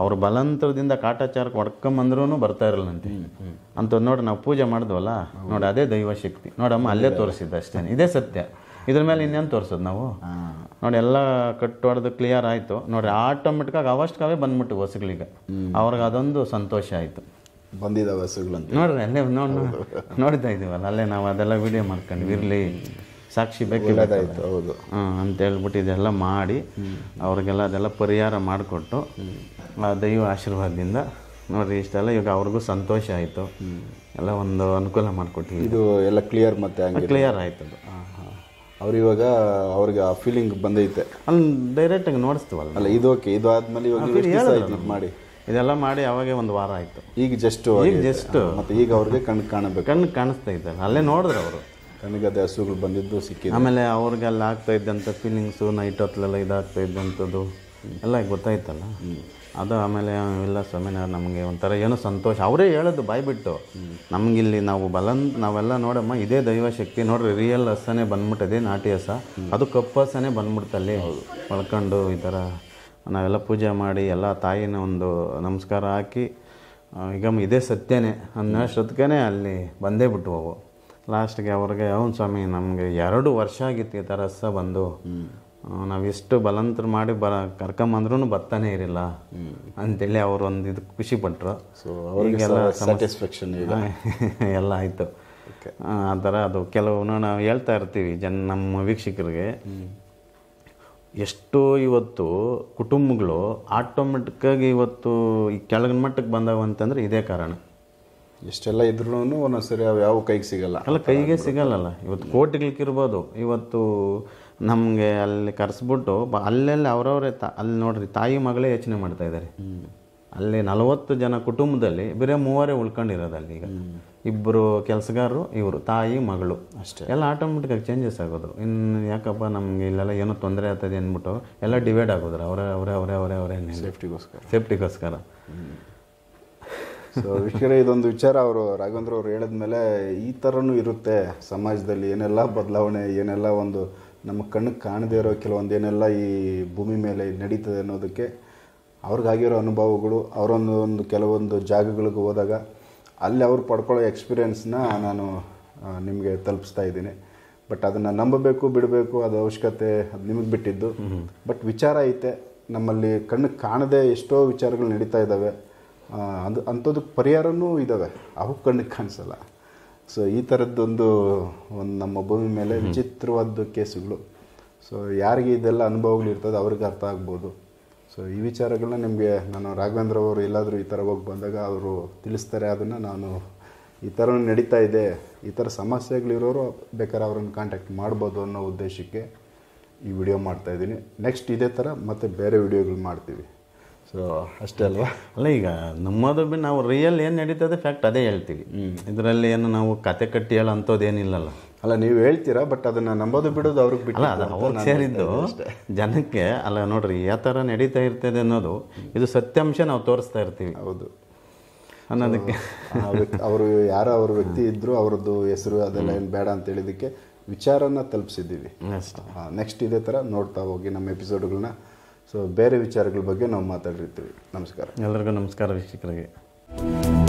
ಅವರು, ಬಲಂತರದಿಂದ ಕಾಟಾಚಾರಕ್ಕೆ ಹೊಡ್ಕೊಂಬಂದ್ರೂ ಬರ್ತಾ ಇರಲ್ಲಂತೆ ಅಂತ. ನೋಡಿ ನಾವು ಪೂಜೆ ಮಾಡಿದ್ವಲ್ಲ ನೋಡಿ, ಅದೇ ದೈವಶಕ್ತಿ ನೋಡಮ್ಮ ಅಲ್ಲೇ ತೋರಿಸಿದ್ದು ಅಷ್ಟೇ, ಇದೇ ಸತ್ಯ. ಇದ್ರ ಮೇಲೆ ಇನ್ನೇನು ತೋರಿಸೋದು ನಾವು ನೋಡಿ. ಎಲ್ಲ ಕಟ್ಟೋಡ್ದು ಕ್ಲಿಯರ್ ಆಯಿತು ನೋಡಿರಿ, ಆಟೋಮೆಟಿಕ್ಕಾಗಿ ಅವಷ್ಟೇ ಬಂದ್ಬಿಟ್ಟು ಹೊಸುಗಳಿಗೆ ಅವ್ರಿಗೆ ಅದೊಂದು ಸಂತೋಷ ಆಯಿತು. ಬಂದಿದ್ದಾವೆ ಹಸುಗಳಂತ ನೋಡ್ರಿ, ಅಲ್ಲೇ ನೋಡಿ ನೋಡ್ತಾ ಇದ್ದೀವಲ್ಲ ಅಲ್ಲೇ ನಾವು ಅದೆಲ್ಲ ವೀಡಿಯೋ ಮಾಡ್ಕೊಂಡ್ವಿ. ಇರಲಿ ಸಾಕ್ಷಿ ಬೇಕಿಲ್ಲದಾಯಿತು ಹೌದು ಅಂತ ಹೇಳ್ಬಿಟ್ಟು ಇದೆಲ್ಲ ಮಾಡಿ ಅವ್ರಿಗೆಲ್ಲ ಅದೆಲ್ಲ ಪರಿಹಾರ ಮಾಡಿಕೊಟ್ಟು ಆ ದೈವ ಆಶೀರ್ವಾದದಿಂದ ನೋಡಿರಿ ಇಷ್ಟೆಲ್ಲ ಈಗ ಅವ್ರಿಗೂ ಸಂತೋಷ ಆಯಿತು, ಎಲ್ಲ ಒಂದು ಅನುಕೂಲ ಮಾಡಿಕೊಟ್ಟಿವಿ. ಇದು ಎಲ್ಲ ಕ್ಲಿಯರ್ ಮತ್ತೆ ಕ್ಲಿಯರ್ ಆಯಿತು. ಅವ್ರು ಇವಾಗ ಅವರಿಗೆ ಆ ಫೀಲಿಂಗ್ ಬಂದೈತೆ ಅಲ್ಲಿ ಡೈರೆಕ್ಟ್ ಆಗಿ ನೋಡಿಸ್ತೀವಲ್ಲ ಅಲ್ಲ ಇದು ಓಕೆ ಇದು ಆದಮೇಲೆ ಇವಾಗ ಎಷ್ಟು ದಿವಸ ಆಯ್ತು ಮಾಡಿ ಇದೆಲ್ಲ ಮಾಡಿ ಅವಾಗೆ ಒಂದು ವಾರ ಆಯಿತು ಈಗ ಜಸ್ಟ್ ಈಗ ಜಸ್ಟ್ ಮತ್ತೆ ಈಗ ಅವ್ರಿಗೆ ಕಣ್ಣು ಕಾಣಬೇಕು ಕಣ್ಣು ಕಾಣಿಸ್ತಾ ಇದ್ದಲ್ಲ ಅಲ್ಲೇ ನೋಡಿದ್ರು ಅವರು ಕಣ್ಣಿಗೆ ಅದೇ ಹಸುಗಳು ಬಂದಿದ್ದು ಸಿಕ್ಕಿದ್ದು ಆಮೇಲೆ ಅವ್ರಿಗೆ ಅಲ್ಲಿ ಆಗ್ತಾ ಇದ್ದಂಥ ಫೀಲಿಂಗ್ಸು ನೈಟ್ ಹೊತ್ತಲೆಲ್ಲ ಇದಾಗ್ತಾ ಇದ್ದಂಥದ್ದು ಎಲ್ಲ ಗೊತ್ತಾಯ್ತಲ್ಲ ಅದು ಆಮೇಲೆ ಇಲ್ಲ ಸ್ವಾಮಿನ ನಮಗೆ ಒಂಥರ ಏನೋ ಸಂತೋಷ ಅವರೇ ಹೇಳೋದು ಬಾಯ್ಬಿಟ್ಟು ನಮಗಿಲ್ಲಿ ನಾವು ಬಲನ್ ನಾವೆಲ್ಲ ನೋಡಮ್ಮ ಇದೇ ದೈವಶಕ್ತಿ ನೋಡ್ರಿ ರಿಯಲ್ ಹಸನೇ ಬಂದ್ಬಿಟ್ಟದೆ ನಾಟಿ ಹಸ ಅದು ಕಪ್ಪು ಹಸನೇ ಬಂದ್ಬಿಡ್ತಲ್ಲಿ ಒಳ್ಕೊಂಡು ಈ ಥರ ನಾವೆಲ್ಲ ಪೂಜೆ ಮಾಡಿ ಎಲ್ಲ ತಾಯಿನ ಒಂದು ನಮಸ್ಕಾರ ಹಾಕಿ ಈಗ ಇದೇ ಸತ್ಯನೇ ಅನ್ನೋ ಶ್ರದ್ಧೆನೇ ಅಲ್ಲಿ ಬಂದೇ ಬಿಟ್ಟು ಅವು ಲಾಸ್ಟ್ಗೆ ಅವ್ರಿಗೆ ಅವನ ಸ್ವಾಮಿ ನಮಗೆ ಎರಡು ವರ್ಷ ಆಗಿತ್ತು ಈ ಥರ ಹಸ ಬಂದು ನಾವೆಷ್ಟು ಬಲಂತರು ಮಾಡಿ ಬರ ಕರ್ಕೊಂಬಂದ್ರೂ ಬರ್ತಾನೆ ಇರಲಿಲ್ಲ ಅಂತೇಳಿ ಅವರು ಒಂದು ಇದು ಖುಷಿ ಪಟ್ಟರು. ಸೊ ಅವರಿಗೆಲ್ಲ ಸ್ಯಾಟಿಸ್ಫ್ಯಾಕ್ಷನ್ ಎಲ್ಲ ಆಯಿತು. ಆ ಥರ ಅದು ಕೆಲವನ್ನ ನಾವು ಹೇಳ್ತಾ ಇರ್ತೀವಿ ಜನ ನಮ್ಮ ವೀಕ್ಷಕರಿಗೆ ಎಷ್ಟೋ ಇವತ್ತು ಕುಟುಂಬಗಳು ಆಟೋಮೆಟಿಕ್ಕಾಗಿ ಇವತ್ತು ಈ ಕೆಳಗಿನ ಮಟ್ಟಕ್ಕೆ ಬಂದವು ಅಂತಂದರೆ ಇದೇ ಕಾರಣ. ಎಷ್ಟೆಲ್ಲ ಇದ್ರೂ ಒಂದೊಂದ್ಸರಿ ಅವು ಯಾವ ಕೈಗೆ ಸಿಗಲ್ಲ ಅಲ್ಲ ಕೈಗೆ ಸಿಗಲ್ಲಲ್ಲ ಇವತ್ತು ಕೋಟಿಗಳಿಗಿರ್ಬೋದು ಇವತ್ತು ನಮಗೆ ಅಲ್ಲಿ ಕರೆಸ್ಬಿಟ್ಟು ಅಲ್ಲೆಲ್ಲ ಅವರವರೇ ತ ಅಲ್ಲಿ ನೋಡ್ರಿ ತಾಯಿ ಮಗಳೇ ಯೋಚನೆ ಮಾಡ್ತಾ ಇದ್ದಾರೆ. ಅಲ್ಲಿ ನಲವತ್ತು ಜನ ಕುಟುಂಬದಲ್ಲಿ ಬೇರೆ ಮೂವರೇ ಉಳ್ಕೊಂಡಿರೋದು ಅಲ್ಲಿ ಈಗ ಇಬ್ಬರು ಕೆಲಸಗಾರರು ಇವರು ತಾಯಿ ಮಗಳು ಅಷ್ಟೇ ಎಲ್ಲ ಆಟೋಮೆಟಿಕ್ಕಾಗಿ ಚೇಂಜಸ್ ಆಗೋದು. ಇನ್ನು ಯಾಕಪ್ಪ ನಮಗೆ ಇಲ್ಲೆಲ್ಲ ಏನೋ ತೊಂದರೆ ಆಗ್ತದೆ ಅಂದ್ಬಿಟ್ಟು ಎಲ್ಲ ಡಿವೈಡ್ ಆಗೋದ್ರು ಅವರೇ ಅವರೇ ಅವರೇ ಅವರೇ ಅವರೇ ಸೇಫ್ಟಿಗೋಸ್ಕರ ಸೇಫ್ಟಿಗೋಸ್ಕರ ಸೊ ವಿಷಯ ಇದೊಂದು ವಿಚಾರ ಅವರು ರಾಘವೇಂದ್ರ ಅವರು ಹೇಳಿದ್ಮೇಲೆ ಈ ಥರನೂ ಇರುತ್ತೆ ಸಮಾಜದಲ್ಲಿ ಏನೆಲ್ಲ ಬದಲಾವಣೆ ಏನೆಲ್ಲ ಒಂದು ನಮ್ಮ ಕಣ್ಣಿಗೆ ಕಾಣದೇ ಇರೋ ಕೆಲವೊಂದು ಏನೆಲ್ಲ ಈ ಭೂಮಿ ಮೇಲೆ ನಡೀತದೆ ಅನ್ನೋದಕ್ಕೆ ಅವ್ರಿಗಾಗಿರೋ ಅನುಭವಗಳು ಅವರೊಂದು ಒಂದು ಕೆಲವೊಂದು ಜಾಗಗಳಿಗೆ ಹೋದಾಗ ಅಲ್ಲಿ ಅವ್ರು ಪಡ್ಕೊಳ್ಳೋ ಎಕ್ಸ್ಪೀರಿಯೆನ್ಸ್ನ ನಾನು ನಿಮಗೆ ತಲುಪಿಸ್ತಾ ಇದ್ದೀನಿ. ಬಟ್ ಅದನ್ನು ನಂಬಬೇಕು ಬಿಡಬೇಕು ಅದು ಅವಶ್ಯಕತೆ ಅದು ನಿಮಗೆ ಬಿಟ್ಟಿದ್ದು. ಬಟ್ ವಿಚಾರ ಐತೆ ನಮ್ಮಲ್ಲಿ ಕಣ್ಣಿಗೆ ಕಾಣದೇ ಎಷ್ಟೋ ವಿಚಾರಗಳು ನಡೀತಾ ಇದ್ದಾವೆ ಅದು ಅಂಥದಕ್ಕೆ ಪರಿಹಾರವೂ ಇದ್ದಾವೆ ಅವು ಕಣ್ಣಿಗೆ ಕಾಣಿಸಲ್ಲ. ಸೊ ಈ ಥರದ್ದೊಂದು ಒಂದು ನಮ್ಮ ಭೂಮಿ ಮೇಲೆ ವಿಚಿತ್ರವಾದ ಕೇಸುಗಳು. ಸೊ ಯಾರಿಗೆ ಇದೆಲ್ಲ ಅನುಭವಗಳು ಇರ್ತದೆ ಅವ್ರಿಗೆ ಅರ್ಥ ಆಗ್ಬೋದು. ಸೊ ಈ ವಿಚಾರಗಳನ್ನ ನಿಮಗೆ ನಾನು ರಾಘವೇಂದ್ರ ಅವರು ಎಲ್ಲಾದರೂ ಈ ಥರ ಹೋಗಿ ಬಂದಾಗ ಅವರು ತಿಳಿಸ್ತಾರೆ. ಅದನ್ನು ನಾನು ಈ ಥರ ನಡೀತಾ ಇದೆ ಈ ಥರ ಸಮಸ್ಯೆಗಳಿರೋರು ಬೇಕಾದ್ರೆ ಅವ್ರನ್ನ ಕಾಂಟ್ಯಾಕ್ಟ್ ಮಾಡ್ಬೋದು ಅನ್ನೋ ಉದ್ದೇಶಕ್ಕೆ ಈ ವಿಡಿಯೋ ಮಾಡ್ತಾಯಿದ್ದೀನಿ. ನೆಕ್ಸ್ಟ್ ಇದೇ ಥರ ಮತ್ತೆ ಬೇರೆ ವಿಡಿಯೋಗಳು ಮಾಡ್ತೀವಿ. ಸೊ ಅಷ್ಟೇ ಅಲ್ವಾ ಅಲ್ಲ ಈಗ ನಮ್ಮದು ಬಿ ನಾವು ರಿಯಲ್ ಏನು ನಡೀತದೆ ಫ್ಯಾಕ್ಟ್ ಅದೇ ಹೇಳ್ತೀವಿ. ಇದರಲ್ಲಿ ಏನು ನಾವು ಕತೆ ಕಟ್ಟಿ ಹೇಳೋ ಅಂಥದ್ದೇನಿಲ್ಲಲ್ಲ ಅಲ್ಲ ನೀವು ಹೇಳ್ತೀರಾ ಬಟ್ ಅದನ್ನು ನಂಬೋದು ಬಿಡೋದು ಅವ್ರಿಗೆ ಬಿಟ್ಟು ಅಲ್ಲ ಅವ್ರು ಸೇರಿದ್ದು ಜನಕ್ಕೆ ಅಲ್ಲ ನೋಡ್ರಿ ಯಾವ ಥರ ನಡೀತಾ ಇರ್ತದೆ ಅನ್ನೋದು ಇದು ಸತ್ಯಾಂಶ ನಾವು ತೋರಿಸ್ತಾ ಇರ್ತೀವಿ ಹೌದು ಅನ್ನೋದಕ್ಕೆ ಅವರು ಯಾರೋ ಅವ್ರ ವ್ಯಕ್ತಿ ಇದ್ದರು ಅವ್ರದ್ದು ಹೆಸರು ಅದೆಲ್ಲ ಏನು ಬೇಡ ಅಂತ ಹೇಳಿದ್ದಕ್ಕೆ ವಿಚಾರನ ತಲುಪಿಸಿದ್ದೀವಿ. ನೆಕ್ಸ್ಟ್ ಇದೇ ಥರ ನೋಡ್ತಾ ಹೋಗಿ ನಮ್ಮ ಎಪಿಸೋಡ್ಗಳನ್ನ. ಸೊ ಬೇರೆ ವಿಚಾರಗಳ ಬಗ್ಗೆ ನಾವು ಮಾತಾಡಿರ್ತೀವಿ. ನಮಸ್ಕಾರ ಎಲ್ಲರಿಗೂ ನಮಸ್ಕಾರ ವೀಕ್ಷಕರಿಗೆ.